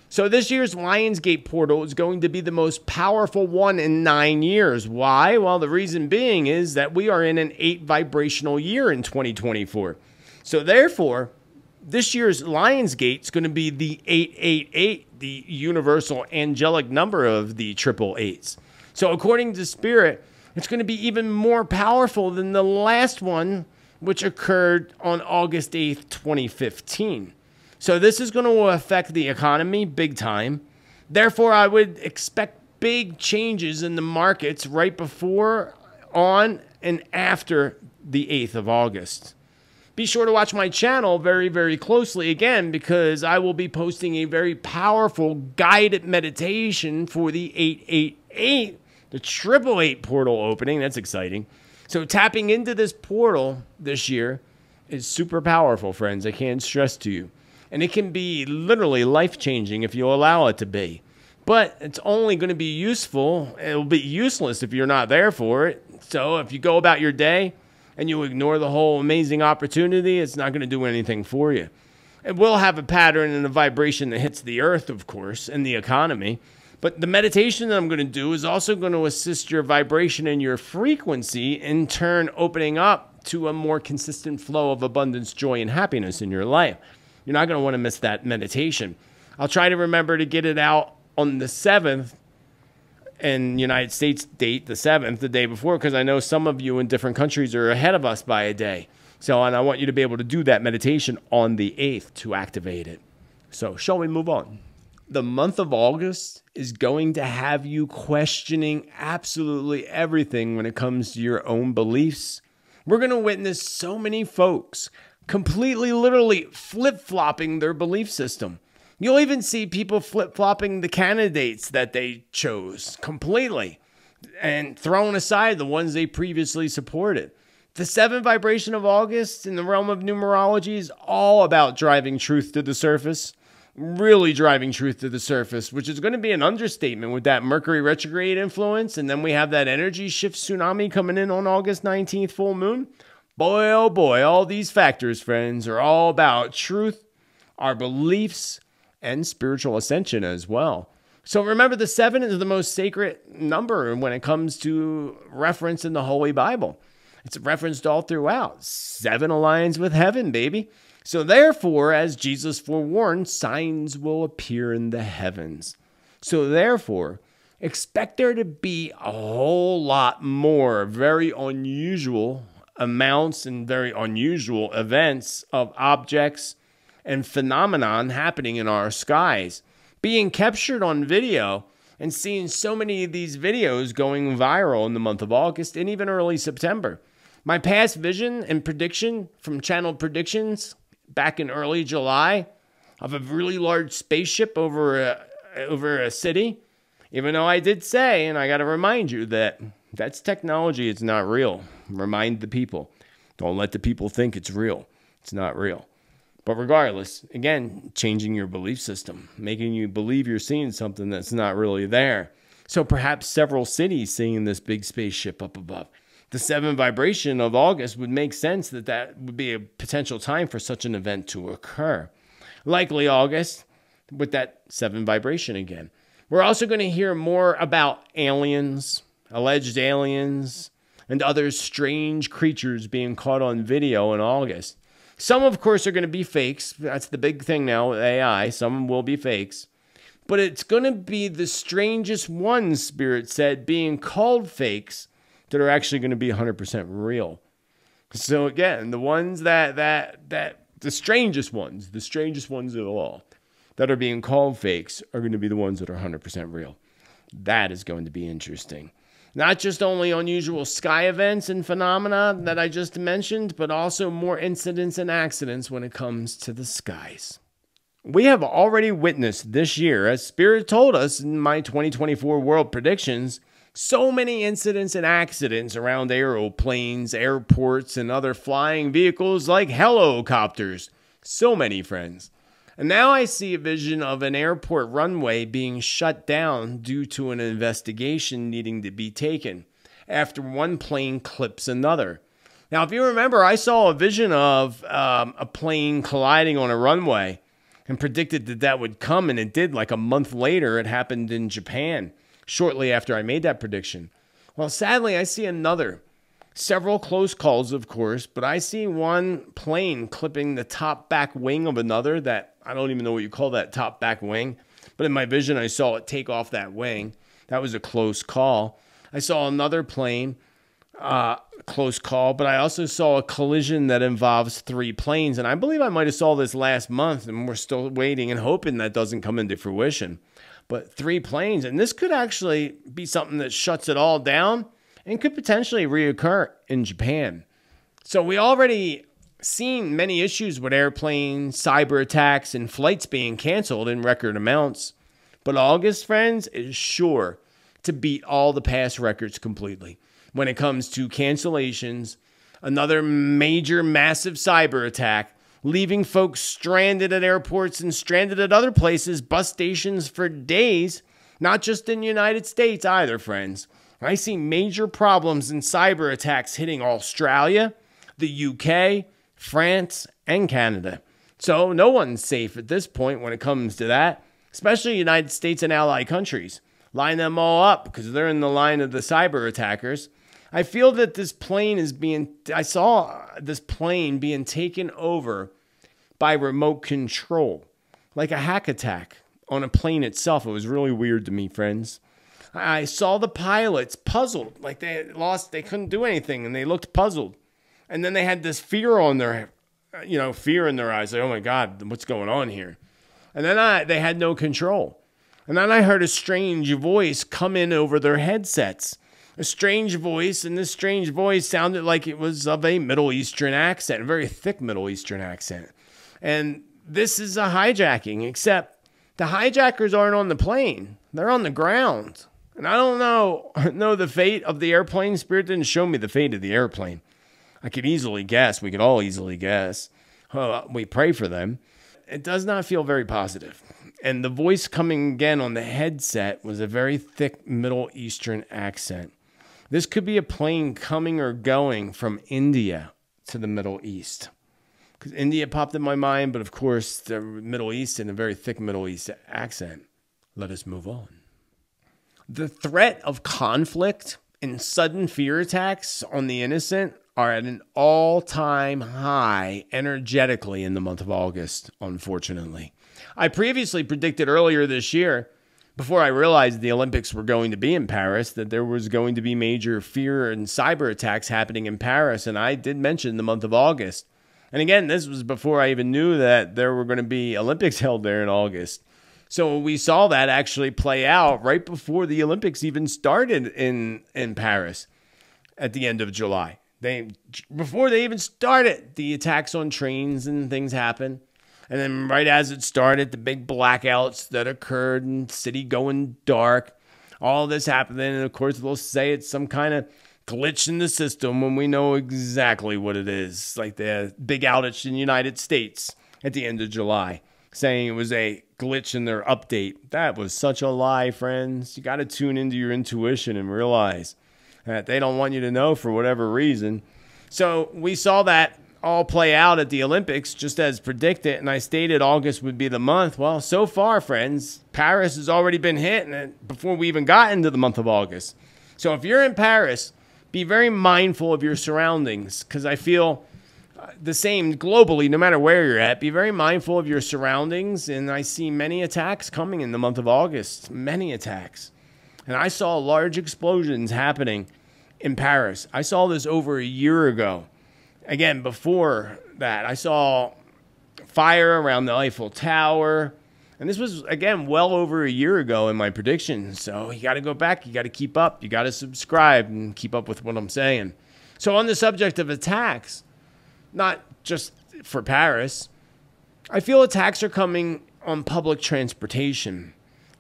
So this year's Lion's Gate portal is going to be the most powerful one in nine years. Why? Well, the reason being is that we are in an eight vibrational year in twenty twenty-four. So therefore, this year's Lion's Gate is going to be the eight eight eight, the universal angelic number of the triple eights. So according to Spirit, it's going to be even more powerful than the last one, which occurred on August eighth, twenty fifteen. So this is going to affect the economy big time. Therefore, I would expect big changes in the markets right before, on, and after the eighth of August. Be sure to watch my channel very, very closely again, because I will be posting a very powerful guided meditation for the eight eight eight, the triple eight portal opening. That's exciting. So tapping into this portal this year is super powerful, friends. I can't stress to you. And it can be literally life-changing if you allow it to be. But it's only going to be useful. It'll be useless if you're not there for it. So if you go about your day and you ignore the whole amazing opportunity, it's not going to do anything for you. It will have a pattern and a vibration that hits the earth, of course, and the economy. But the meditation that I'm going to do is also going to assist your vibration and your frequency, in turn opening up to a more consistent flow of abundance, joy, and happiness in your life. You're not going to want to miss that meditation. I'll try to remember to get it out on the seventh, in United States date, the seventh, the day before, because I know some of you in different countries are ahead of us by a day. So, and I want you to be able to do that meditation on the eighth to activate it. So, shall we move on? The month of August is going to have you questioning absolutely everything when it comes to your own beliefs. We're going to witness so many folks completely, literally flip-flopping their belief system. You'll even see people flip-flopping the candidates that they chose completely and throwing aside the ones they previously supported. The seventh vibration of August in the realm of numerology is all about driving truth to the surface. Really driving truth to the surface, which is going to be an understatement with that Mercury retrograde influence. And then we have that energy shift tsunami coming in on August nineteenth, full moon. Boy, oh boy, all these factors, friends, are all about truth, our beliefs, and spiritual ascension as well. So remember, the seven is the most sacred number when it comes to reference in the Holy Bible. It's referenced all throughout. Seven aligns with heaven, baby. So therefore, as Jesus forewarned, signs will appear in the heavens. So therefore, expect there to be a whole lot more very unusual amounts and very unusual events of objects and phenomenon happening in our skies. Being captured on video and seeing so many of these videos going viral in the month of August and even early September. My past vision and prediction from Channel Predictions back in early July of a really large spaceship over a, over a city, even though I did say, and I got to remind you that that's technology, it's not real. Remind the people. Don't let the people think it's real. It's not real. But regardless, again, changing your belief system, making you believe you're seeing something that's not really there. So perhaps several cities seeing this big spaceship up above. The seventh vibration of August would make sense that that would be a potential time for such an event to occur. Likely August with that seventh vibration again. We're also going to hear more about aliens, alleged aliens, and other strange creatures being caught on video in August. Some, of course, are going to be fakes. That's the big thing now with A I. Some will be fakes. But it's going to be the strangest ones, Spirit said, being called fakes, that are actually going to be one hundred percent real. So again, the ones that, that, that, the strangest ones, the strangest ones of all that are being called fakes are going to be the ones that are one hundred percent real. That is going to be interesting. Not just only unusual sky events and phenomena that I just mentioned, but also more incidents and accidents when it comes to the skies. We have already witnessed this year, as Spirit told us in my twenty twenty-four world predictions, so many incidents and accidents around aeroplanes, airports, and other flying vehicles like helicopters. So many, friends. And now I see a vision of an airport runway being shut down due to an investigation needing to be taken after one plane clips another. Now, if you remember, I saw a vision of um, a plane colliding on a runway and predicted that that would come, and it did. Like a month later, it happened in Japan. Shortly after I made that prediction. Well, sadly, I see another. Several close calls, of course, but I see one plane clipping the top back wing of another that, I don't even know what you call that top back wing, but in my vision, I saw it take off that wing. That was a close call. I saw another plane, uh, close call, but I also saw a collision that involves three planes, and I believe I might have saw this last month, and we're still waiting and hoping that doesn't come into fruition. But three planes, and this could actually be something that shuts it all down and could potentially reoccur in Japan. So we already seen many issues with airplanes, cyber attacks, and flights being canceled in record amounts. But August, friends, is sure to beat all the past records completely when it comes to cancellations, another major massive cyber attack, leaving folks stranded at airports and stranded at other places, bus stations for days, not just in the United States either, friends. I see major problems in cyber attacks hitting Australia, the U K, France, and Canada. So no one's safe at this point when it comes to that, especially United States and allied countries. Line them all up because they're in the line of the cyber attackers. I feel that this plane is being, I saw this plane being taken over by remote control, like a hack attack on a plane itself. It was really weird to me, friends. I saw the pilots puzzled, like they lost, they couldn't do anything and they looked puzzled. And then they had this fear on their, you know, fear in their eyes. Like, oh my God, what's going on here? And then I, they had no control. And then I heard a strange voice come in over their headsets. a strange voice, and this strange voice sounded like it was of a Middle Eastern accent, a very thick Middle Eastern accent. And this is a hijacking, except the hijackers aren't on the plane. They're on the ground. And I don't know, know the fate of the airplane. Spirit didn't show me the fate of the airplane. I could easily guess. We could all easily guess. Uh, we pray for them. It does not feel very positive. And the voice coming again on the headset was a very thick Middle Eastern accent. This could be a plane coming or going from India to the Middle East. Because India popped in my mind, but of course the Middle East and a very thick Middle East accent. Let us move on. The threat of conflict and sudden fear attacks on the innocent are at an all-time high energetically in the month of August, unfortunately. I previously predicted earlier this year, before I realized the Olympics were going to be in Paris, that there was going to be major fear and cyber attacks happening in Paris, and I did mention the month of August. And again, this was before I even knew that there were going to be Olympics held there in August. So we saw that actually play out right before the Olympics even started in, in Paris at the end of July. They, before they even started, the attacks on trains and things happened. And then right as it started, the big blackouts that occurred and city going dark, all this happened. And of course, they'll say it's some kind of glitch in the system when we know exactly what it is. Like the big outage in the United States at the end of July, saying it was a glitch in their update. That was such a lie, friends. You got to tune into your intuition and realize that they don't want you to know for whatever reason. So we saw that all play out at the Olympics just as predicted, and I stated August would be the month. Well, so far, friends, Paris has already been hit and before we even got into the month of August. So if you're in Paris, be very mindful of your surroundings, because I feel the same globally, no matter where you're at. Be very mindful of your surroundings, and I see many attacks coming in the month of August, many attacks. And I saw large explosions happening in Paris. I saw this over a year ago. Again, before that, I saw fire around the Eiffel Tower. And this was, again, well over a year ago in my prediction. So you got to go back. You got to keep up. You got to subscribe and keep up with what I'm saying. So on the subject of attacks, not just for Paris, I feel attacks are coming on public transportation,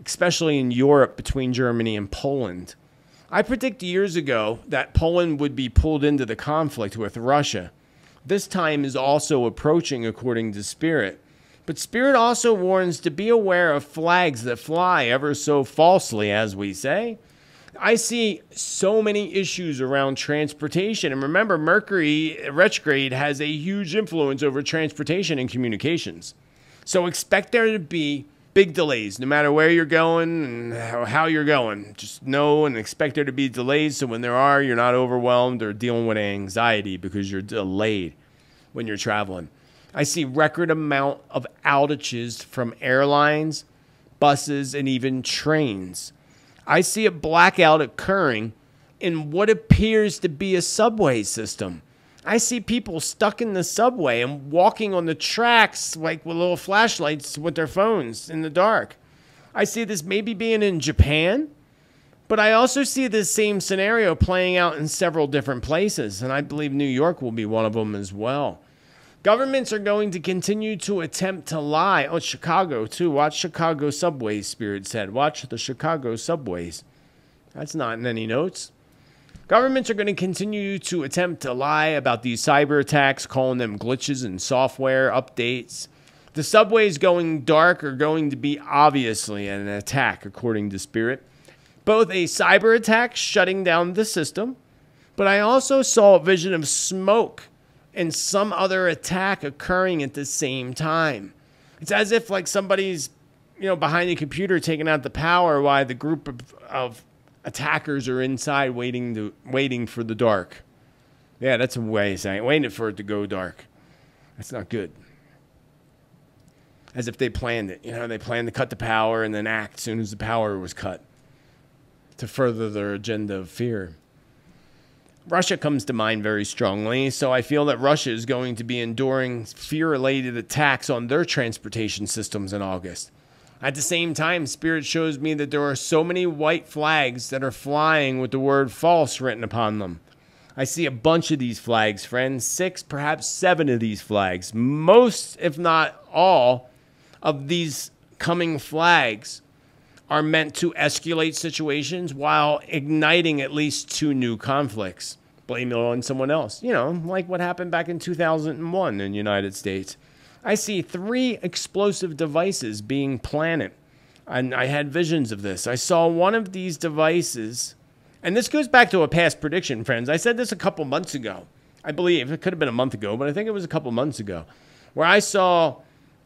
especially in Europe between Germany and Poland. I predicted years ago that Poland would be pulled into the conflict with Russia. This time is also approaching, according to Spirit. But Spirit also warns to be aware of flags that fly ever so falsely, as we say. I see so many issues around transportation. And remember, Mercury retrograde has a huge influence over transportation and communications. So expect there to be big delays, no matter where you're going and how you're going. Just know and expect there to be delays, so when there are, you're not overwhelmed or dealing with anxiety because you're delayed when you're traveling. I see record amount of outages from airlines, buses, and even trains. I see a blackout occurring in what appears to be a subway system. I see people stuck in the subway and walking on the tracks like with little flashlights with their phones in the dark. I see this maybe being in Japan, but I also see this same scenario playing out in several different places, and I believe New York will be one of them as well. Governments are going to continue to attempt to lie. Oh, Chicago, too. Watch Chicago subways, Spirit said. Watch the Chicago subways. That's not in any notes. Governments are going to continue to attempt to lie about these cyber attacks, calling them glitches and software updates. The subways going dark are going to be obviously an attack, according to Spirit. Both a cyber attack shutting down the system, but I also saw a vision of smoke and some other attack occurring at the same time. It's as if like somebody's, you know, behind the computer taking out the power while the group of, of attackers are inside waiting to waiting for the dark. Yeah, that's a way of saying it. Waiting for it to go dark. That's not good. As if they planned it. You know, they planned to cut the power and then act as soon as the power was cut to further their agenda of fear. Russia comes to mind very strongly, so I feel that Russia is going to be enduring fear-related attacks on their transportation systems in August. At the same time, Spirit shows me that there are so many white flags that are flying with the word false written upon them. I see a bunch of these flags, friends, six, perhaps seven of these flags. Most, if not all, of these coming flags are meant to escalate situations while igniting at least two new conflicts. Blame it on someone else. You know, like what happened back in two thousand one in the United States. I see three explosive devices being planted, and I had visions of this. I saw one of these devices... And this goes back to a past prediction, friends. I said this a couple months ago. I believe it could have been a month ago, but I think it was a couple months ago, where I saw,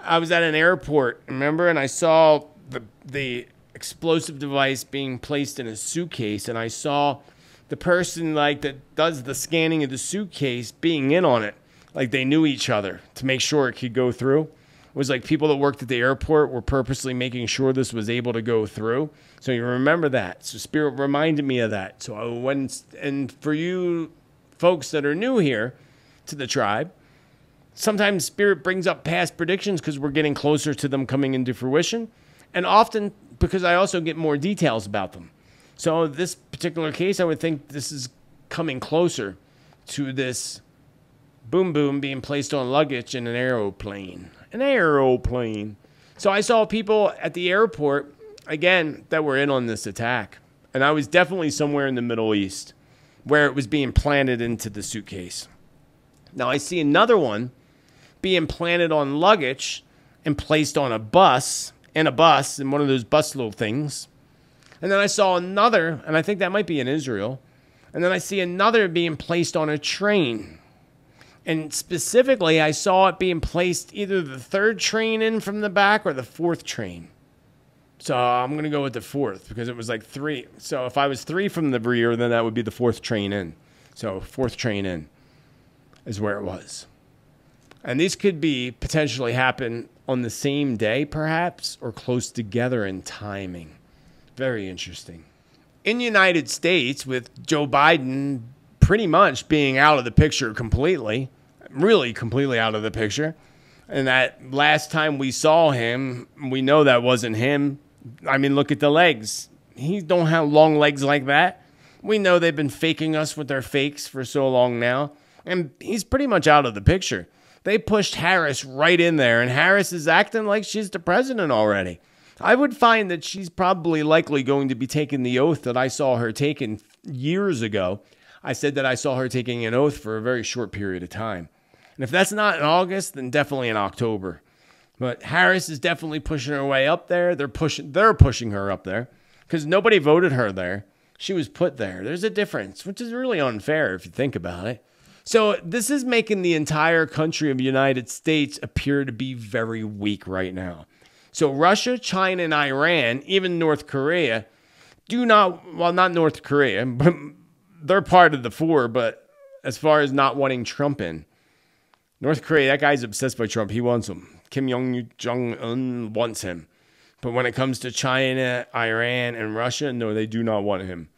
I was at an airport, remember? And I saw the, the explosive device being placed in a suitcase. And I saw the person like that does the scanning of the suitcase being in on it. Like they knew each other to make sure it could go through. It was like people that worked at the airport were purposely making sure this was able to go through. So you remember that. So Spirit reminded me of that. So I went, and for you folks that are new here to the tribe, sometimes Spirit brings up past predictions because we're getting closer to them coming into fruition. And often because I also get more details about them. So this particular case, I would think this is coming closer to this boom boom being placed on luggage in an aeroplane. An aeroplane. So I saw people at the airport, again, that were in on this attack. And I was definitely somewhere in the Middle East where it was being planted into the suitcase. Now I see another one being planted on luggage and placed on a bus, and a bus, and one of those bus little things. And then I saw another, and I think that might be in Israel. And then I see another being placed on a train. And specifically, I saw it being placed either the third train in from the back or the fourth train. So I'm going to go with the fourth because it was like three. So if I was three from the rear, then that would be the fourth train in. So fourth train in is where it was. And these could be potentially happen on the same day, perhaps, or close together in timing. Very interesting. In the United States, with Joe Biden pretty much being out of the picture completely, really completely out of the picture. And that last time we saw him, we know that wasn't him. I mean, look at the legs. He don't have long legs like that. We know they've been faking us with their fakes for so long now. And he's pretty much out of the picture. They pushed Harris right in there, and Harris is acting like she's the president already. I would find that she's probably likely going to be taking the oath that I saw her taking years ago. I said that I saw her taking an oath for a very short period of time. And if that's not in August, then definitely in October. But Harris is definitely pushing her way up there. They're pushing, they're pushing her up there because nobody voted her there. She was put there. There's a difference, which is really unfair if you think about it. So this is making the entire country of the United States appear to be very weak right now. So Russia, China, and Iran, even North Korea, do not, well, not North Korea, but they're part of the four, but as far as not wanting Trump in. North Korea, that guy's obsessed by Trump. He wants him. Kim Jong-un wants him. But when it comes to China, Iran, and Russia, no, they do not want him.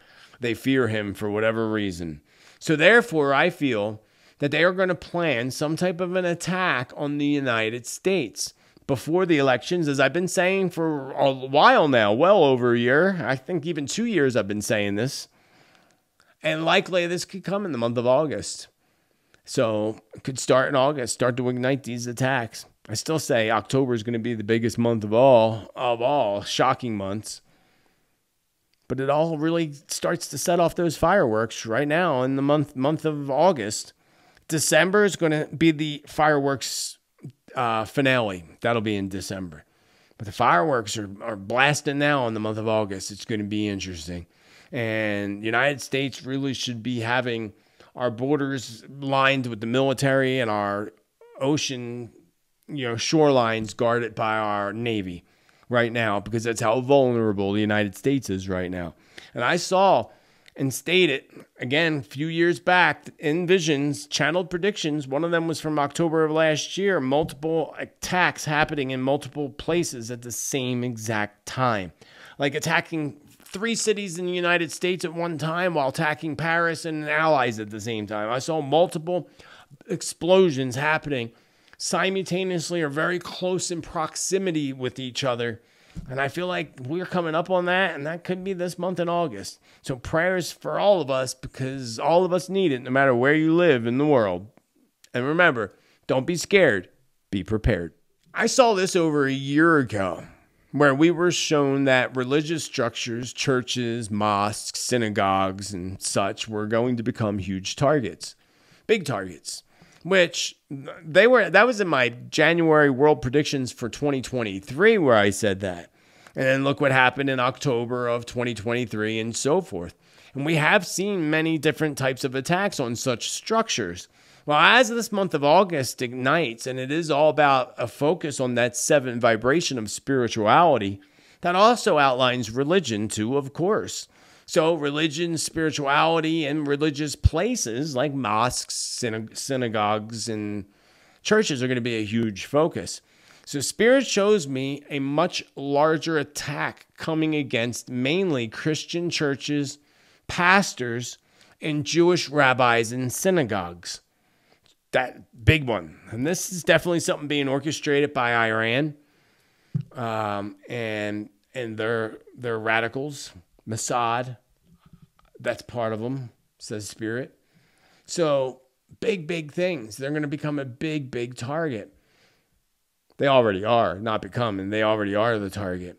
They fear him for whatever reason. So therefore, I feel that they are going to plan some type of an attack on the United States before the elections, as I've been saying for a while now, well over a year. I think even two years I've been saying this. And likely this could come in the month of August. So it could start in August, start to ignite these attacks. I still say October is going to be the biggest month of all, of all shocking months. But it all really starts to set off those fireworks right now in the month, month of August. December is going to be the fireworks uh, finale. That'll be in December. But the fireworks are, are blasting now in the month of August. It's going to be interesting. And the United States really should be having our borders lined with the military and our ocean, you know, shorelines guarded by our Navy right now, because that's how vulnerable the United States is right now. And I saw and stated, again, a few years back, in visions, channeled predictions, one of them was from October of last year, multiple attacks happening in multiple places at the same exact time. Like attacking three cities in the United States at one time while attacking Paris and allies at the same time. I saw multiple explosions happening simultaneously or very close in proximity with each other And I feel like we're coming up on that, and that could be this month in August. So prayers for all of us, because all of us need it, no matter where you live in the world. And remember, don't be scared. Be prepared. I saw this over a year ago, where we were shown that religious structures, churches, mosques, synagogues, and such were going to become huge targets. Big targets. Which they were, that was in my January world predictions for twenty twenty-three where I said that. And then look what happened in October of twenty twenty-three and so forth. And we have seen many different types of attacks on such structures. Well, as this month of August ignites, and it is all about a focus on that seventh vibration of spirituality, that also outlines religion too, of course. So religion, spirituality, and religious places like mosques, synag synagogues, and churches are going to be a huge focus. So Spirit shows me a much larger attack coming against mainly Christian churches, pastors, and Jewish rabbis and synagogues. That big one. And this is definitely something being orchestrated by Iran um, and, and their, their radicals. Mossad, that's part of them, says Spirit. So big, big things. They're going to become a big, big target. They already are, not becoming. They already are the target.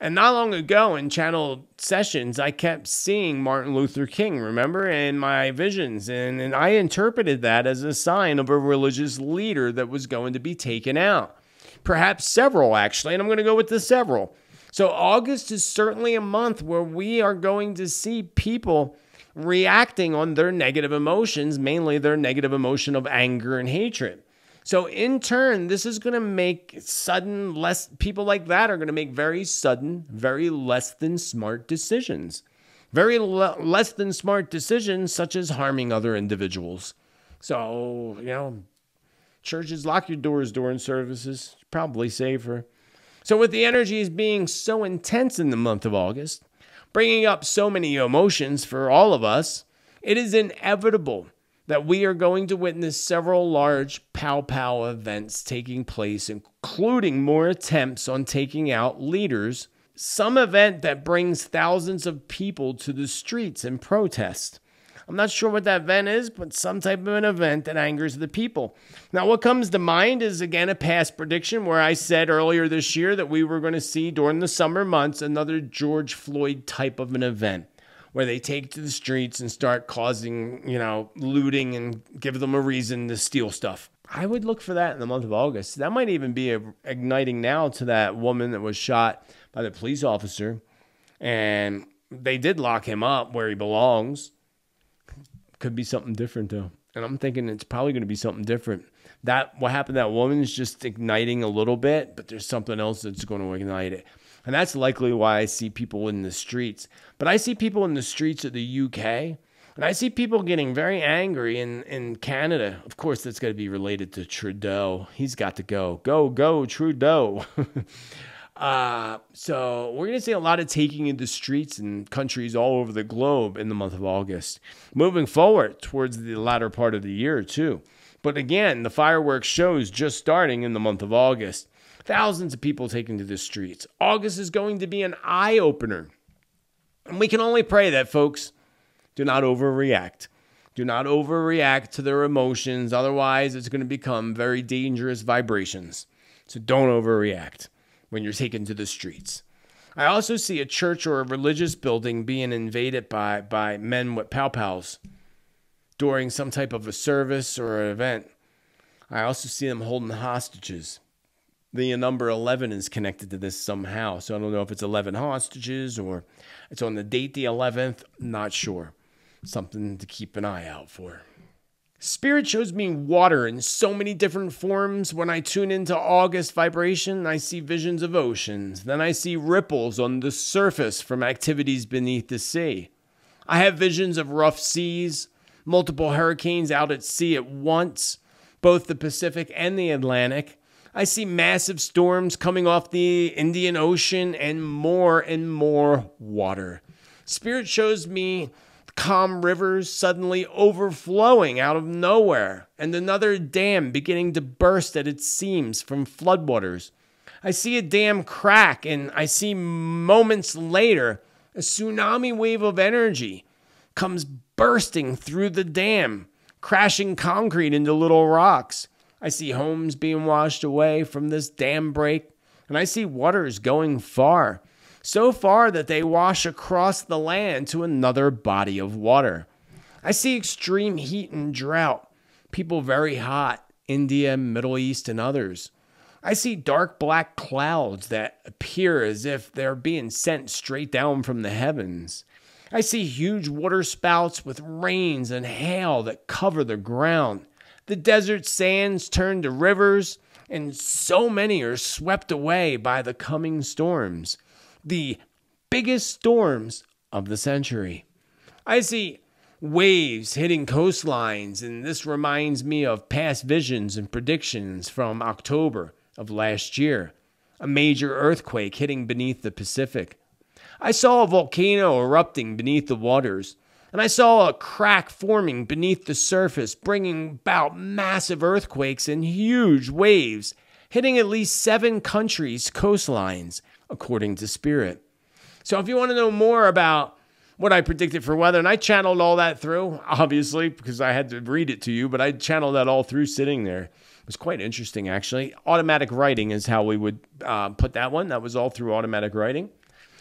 And not long ago in channel sessions, I kept seeing Martin Luther King, remember, in my visions. And, and I interpreted that as a sign of a religious leader that was going to be taken out. Perhaps several, actually, and I'm going to go with the several. So August is certainly a month where we are going to see people reacting on their negative emotions, mainly their negative emotion of anger and hatred. So in turn, this is going to make sudden less, people like that are going to make very sudden, very less than smart decisions. Very le less than smart decisions such as harming other individuals. So, you know, churches, lock your doors during services, probably safer. So with the energies being so intense in the month of August, bringing up so many emotions for all of us, it is inevitable that we are going to witness several large pow-pow events taking place, including more attempts on taking out leaders, some event that brings thousands of people to the streets in protest. I'm not sure what that event is, but some type of an event that angers the people. Now, what comes to mind is, again, a past prediction where I said earlier this year that we were going to see during the summer months another George Floyd type of an event where they take to the streets and start causing, you know, looting and give them a reason to steal stuff. I would look for that in the month of August. That might even be igniting now to that woman that was shot by the police officer, and they did lock him up where he belongs. Could be something different though. And I'm thinking it's probably going to be something different. That what happened to that woman is just igniting a little bit, but there's something else that's going to ignite it. And that's likely why I see people in the streets. But I see people in the streets of the U K, and I see people getting very angry in, in Canada. Of course, that's going to be related to Trudeau. He's got to go. Go, go, Trudeau. uh, so we're going to see a lot of taking into streets in countries all over the globe in the month of August. Moving forward towards the latter part of the year, too. But again, the fireworks shows just starting in the month of August. Thousands of people taken to the streets. August is going to be an eye-opener. And we can only pray that, folks, do not overreact. Do not overreact to their emotions. Otherwise, it's going to become very dangerous vibrations. So don't overreact when you're taken to the streets. I also see a church or a religious building being invaded by, by men with pow-pows during some type of a service or an event. I also see them holding hostages. The number eleven is connected to this somehow. So I don't know if it's eleven hostages or it's on the date the eleventh. Not sure. Something to keep an eye out for. Spirit shows me water in so many different forms. When I tune into August vibration, I see visions of oceans. Then I see ripples on the surface from activities beneath the sea. I have visions of rough seas, multiple hurricanes out at sea at once, both the Pacific and the Atlantic. I see massive storms coming off the Indian Ocean and more and more water. Spirit shows me calm rivers suddenly overflowing out of nowhere and another dam beginning to burst at its seams from floodwaters. I see a damn crack, and I see moments later, a tsunami wave of energy comes bursting through the dam, crashing concrete into little rocks. I see homes being washed away from this dam break, and I see waters going far, so far that they wash across the land to another body of water. I see extreme heat and drought, people very hot, India, Middle East, and others. I see dark black clouds that appear as if they're being sent straight down from the heavens. I see huge water spouts with rains and hail that cover the ground. The desert sands turn to rivers, and so many are swept away by the coming storms, the biggest storms of the century. I see waves hitting coastlines, and this reminds me of past visions and predictions from October of last year, a major earthquake hitting beneath the Pacific. I saw a volcano erupting beneath the waters, and I saw a crack forming beneath the surface, bringing about massive earthquakes and huge waves, hitting at least seven countries' coastlines, according to Spirit. So if you want to know more about what I predicted for weather, and I channeled all that through, obviously, because I had to read it to you, but I channeled that all through sitting there. It was quite interesting, actually. Automatic writing is how we would uh, put that one. That was all through automatic writing.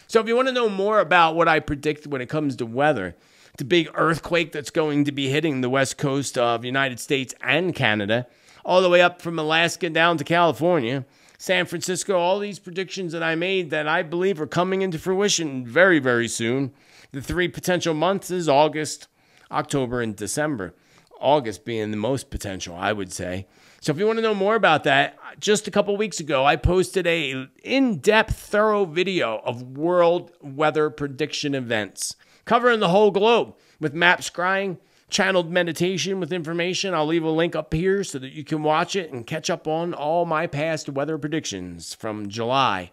So if you want to know more about what I predict when it comes to weather, the big earthquake that's going to be hitting the west coast of the United States and Canada, all the way up from Alaska down to California, San Francisco, all these predictions that I made that I believe are coming into fruition very, very soon. The three potential months is August, October, and December. August being the most potential, I would say. So if you want to know more about that, just a couple weeks ago, I posted an in-depth, thorough video of world weather prediction events, covering the whole globe with map scrying, channeled meditation with information. I'll leave a link up here so that you can watch it and catch up on all my past weather predictions from July.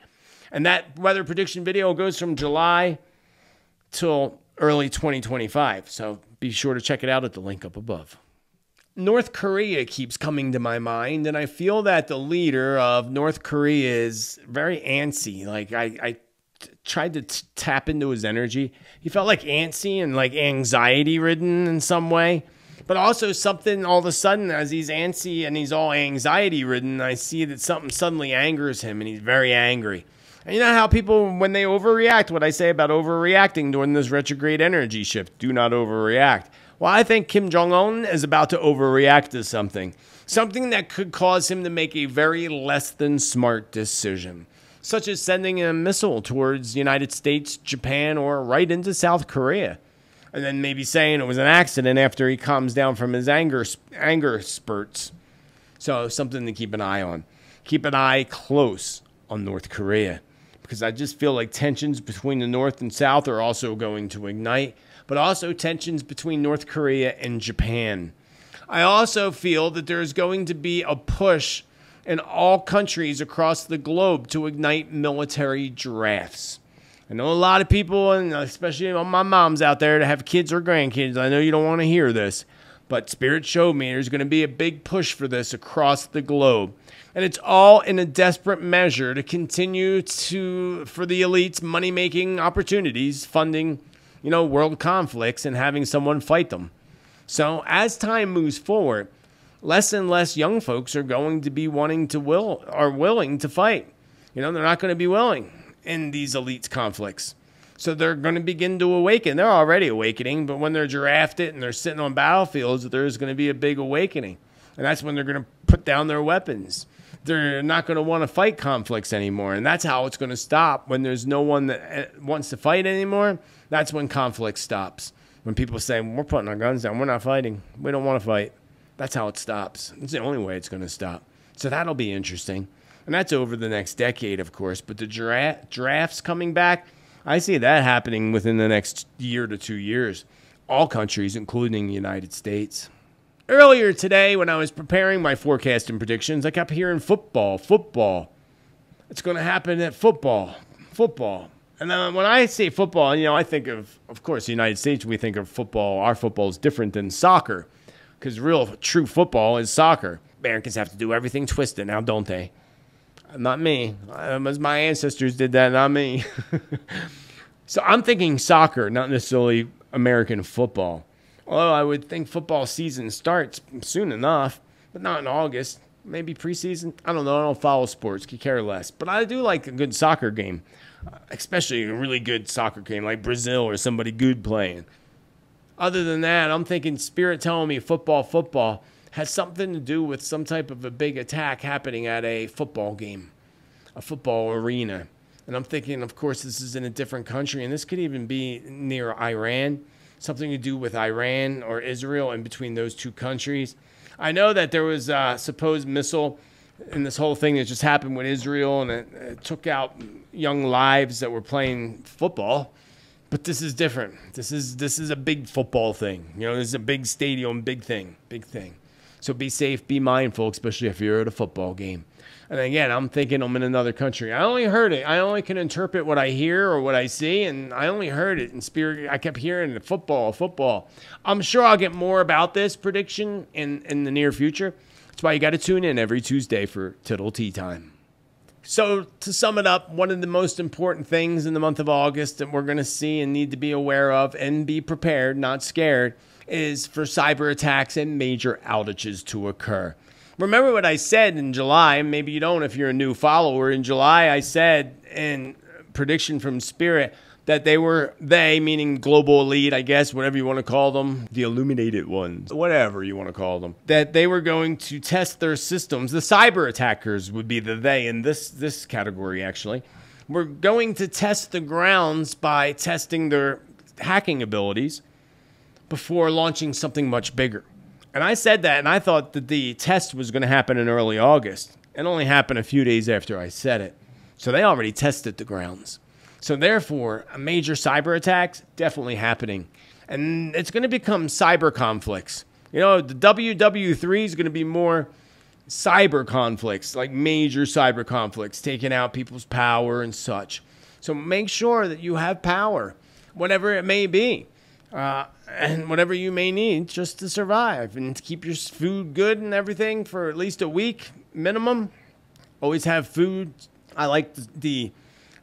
And that weather prediction video goes from July till early twenty twenty-five. So be sure to check it out at the link up above. North Korea keeps coming to my mind, and I feel that the leader of North Korea is very antsy. Like, I, I tried to t tap into his energy. He felt like antsy and like anxiety-ridden in some way, but also something all of a sudden, as he's antsy and he's all anxiety-ridden, I see that something suddenly angers him, and he's very angry. And you know how people, when they overreact, what I say about overreacting during this retrograde energy shift, do not overreact. Well, I think Kim Jong-un is about to overreact to something. Something that could cause him to make a very less than smart decision, such as sending a missile towards the United States, Japan, or right into South Korea. And then maybe saying it was an accident after he calms down from his anger, anger spurts. So something to keep an eye on. Keep an eye close on North Korea, because I just feel like tensions between the North and South are also going to ignite, but also tensions between North Korea and Japan. I also feel that there is going to be a push in all countries across the globe to ignite military drafts. I know a lot of people, and especially my moms out there that have kids or grandkids, I know you don't want to hear this, but Spirit showed me there's going to be a big push for this across the globe. And it's all in a desperate measure to continue to, for the elites, money-making opportunities, funding, you know, world conflicts and having someone fight them. So as time moves forward, less and less young folks are going to be wanting to will are willing to fight. You know, they're not going to be willing in these elites conflicts. So they're going to begin to awaken. They're already awakening, but when they're drafted and they're sitting on battlefields, there's going to be a big awakening. And that's when they're going to put down their weapons. They're not going to want to fight conflicts anymore. And that's how it's going to stop. When there's no one that wants to fight anymore, that's when conflict stops. When people say, we're putting our guns down, we're not fighting, we don't want to fight. That's how it stops. It's the only way it's going to stop. So that'll be interesting. And that's over the next decade, of course. But the dra drafts coming back, I see that happening within the next year to two years. All countries, including the United States. Earlier today, when I was preparing my forecast and predictions, I kept hearing football, football. It's going to happen at football, football. And then when I say football, you know, I think of, of course, the United States, we think of football. Our football is different than soccer, because real, true football is soccer. Americans have to do everything twisted now, don't they? Not me. It was my ancestors did that, not me. So I'm thinking soccer, not necessarily American football. Although I would think football season starts soon enough, but not in August. Maybe preseason. I don't know. I don't follow sports. Could care less. But I do like a good soccer game, especially a really good soccer game like Brazil or somebody good playing. Other than that, I'm thinking spirit telling me football, football has something to do with some type of a big attack happening at a football game, a football arena. And I'm thinking, of course, this is in a different country, and this could even be near Iran, something to do with Iran or Israel in between those two countries. I know that there was a supposed missile in this whole thing that just happened with Israel, and it, it took out young lives that were playing football. But this is different. This is this is a big football thing. You know, this is a big stadium, big thing, big thing. So be safe, be mindful, especially if you're at a football game. And again, I'm thinking I'm in another country. I only heard it. I only can interpret what I hear or what I see, and I only heard it in spirit. I kept hearing it, football, football. I'm sure I'll get more about this prediction in, in the near future. That's why you got to tune in every Tuesday for Tittle Tea Time. So to sum it up, one of the most important things in the month of August that we're going to see and need to be aware of and be prepared, not scared, is for cyber attacks and major outages to occur. Remember what I said in July, maybe you don't if you're a new follower. In July, I said in prediction from Spirit that they were, they, meaning global elite, I guess, whatever you want to call them, the illuminated ones, whatever you want to call them, that they were going to test their systems. The cyber attackers would be the they in this, this category, actually. We're going to test the grounds by testing their hacking abilities before launching something much bigger. And I said that, and I thought that the test was going to happen in early August. It only happened a few days after I said it. So they already tested the grounds. So therefore, a major cyber attack's definitely happening. And it's going to become cyber conflicts. You know, the W W three is going to be more cyber conflicts, like major cyber conflicts, taking out people's power and such. So make sure that you have power, whatever it may be, uh, and whatever you may need just to survive and to keep your food good and everything for at least a week minimum. Always have food. I like the... the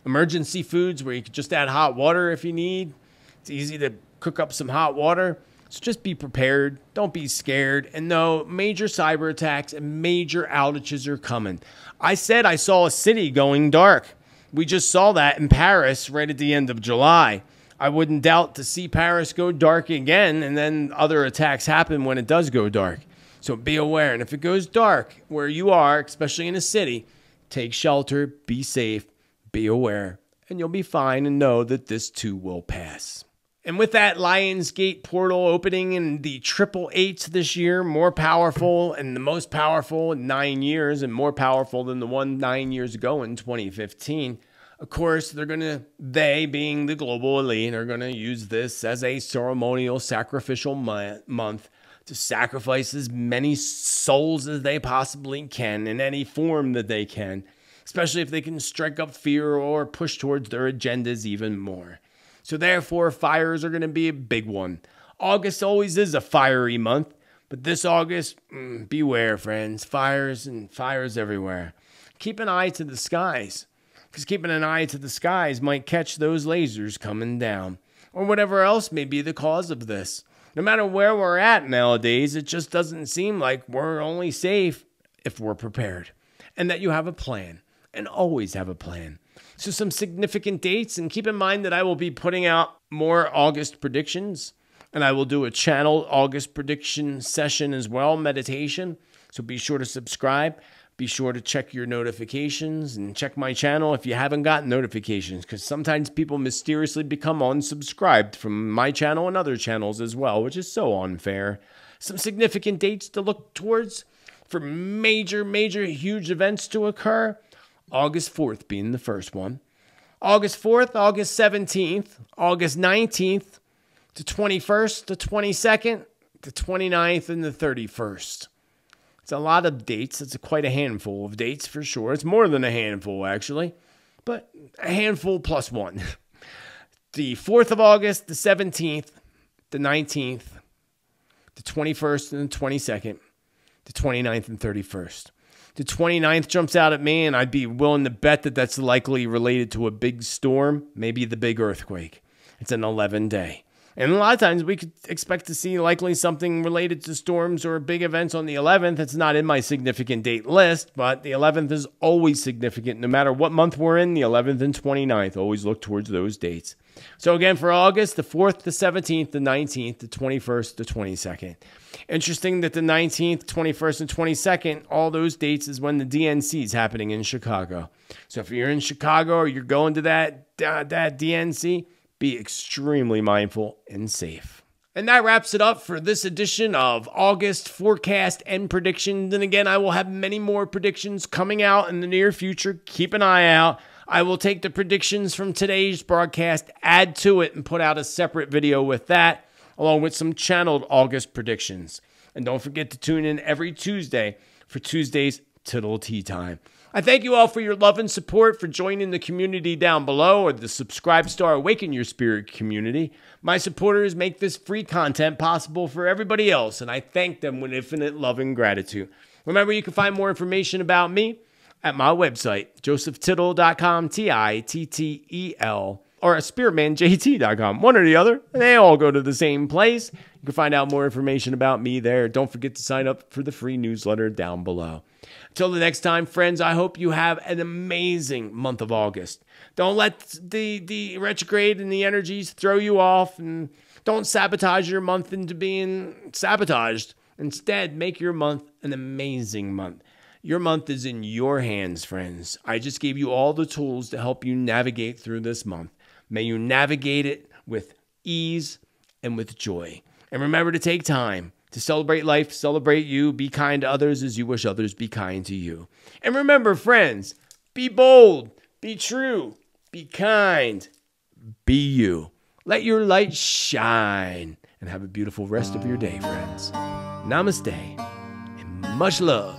emergency foods where you can just add hot water if you need. It's easy to cook up some hot water. So just be prepared. Don't be scared. And no, major cyber attacks and major outages are coming. I said I saw a city going dark. We just saw that in Paris right at the end of July. I wouldn't doubt to see Paris go dark again, and then other attacks happen when it does go dark. So be aware. And if it goes dark where you are, especially in a city, take shelter, be safe. Be aware, and you'll be fine, and know that this too will pass. And with that Lion's Gate portal opening in the triple eights this year, more powerful and the most powerful in nine years and more powerful than the one nine years ago in twenty fifteen, of course, they're going to, they being the global elite, are going to use this as a ceremonial sacrificial month to sacrifice as many souls as they possibly can in any form that they can, especially if they can strike up fear or push towards their agendas even more. So therefore, fires are going to be a big one. August always is a fiery month, but this August, mm, beware, friends. Fires and fires everywhere. Keep an eye to the skies, because keeping an eye to the skies might catch those lasers coming down, or whatever else may be the cause of this. No matter where we're at nowadays, it just doesn't seem like we're only safe if we're prepared, and that you have a plan. And always have a plan. So some significant dates, and keep in mind that I will be putting out more August predictions, and I will do a channel August prediction session as well, meditation. So be sure to subscribe. Be sure to check your notifications and check my channel if you haven't gotten notifications, because sometimes people mysteriously become unsubscribed from my channel and other channels as well, which is so unfair. Some significant dates to look towards for major, major, huge events to occur. August fourth being the first one. August fourth, August seventeenth, August nineteenth, the twenty-first, the twenty-second, the twenty-ninth, and the thirty-first. It's a lot of dates. It's a, quite a handful of dates for sure. It's more than a handful, actually, but a handful plus one. The fourth of August, the seventeenth, the nineteenth, the twenty-first and the twenty-second, the twenty-ninth and thirty-first. The twenty-ninth jumps out at me, and I'd be willing to bet that that's likely related to a big storm, maybe the big earthquake. It's an eleven day. And a lot of times we could expect to see likely something related to storms or big events on the eleventh. It's not in my significant date list, but the eleventh is always significant. No matter what month we're in, the eleventh and twenty-ninth, always look towards those dates. So again, for August, the fourth, the seventeenth, the nineteenth, the twenty-first, the twenty-second. Interesting that the nineteenth, twenty-first, and twenty-second, all those dates is when the D N C is happening in Chicago. So if you're in Chicago or you're going to that, uh, that D N C, be extremely mindful and safe. And that wraps it up for this edition of August Forecast and Predictions. And again, I will have many more predictions coming out in the near future. Keep an eye out. I will take the predictions from today's broadcast, add to it, and put out a separate video with that, along with some channeled August predictions. And don't forget to tune in every Tuesday for Tuesday's Tittle Tea Time. I thank you all for your love and support, for joining the community down below, or the Subscribe Star Awaken Your Spirit community. My supporters make this free content possible for everybody else, and I thank them with infinite love and gratitude. Remember, you can find more information about me at my website, joseph tittle dot com, T I T T E L, or at spiritman J T dot com, one or the other. They all go to the same place. You can find out more information about me there. Don't forget to sign up for the free newsletter down below. Until the next time, friends, I hope you have an amazing month of August. Don't let the, the retrograde and the energies throw you off, and don't sabotage your month into being sabotaged. Instead, make your month an amazing month. Your month is in your hands, friends. I just gave you all the tools to help you navigate through this month. May you navigate it with ease and with joy. And remember to take time to celebrate life, celebrate you, be kind to others as you wish others be kind to you. And remember, friends, be bold, be true, be kind, be you. Let your light shine, and have a beautiful rest of your day, friends. Namaste and much love.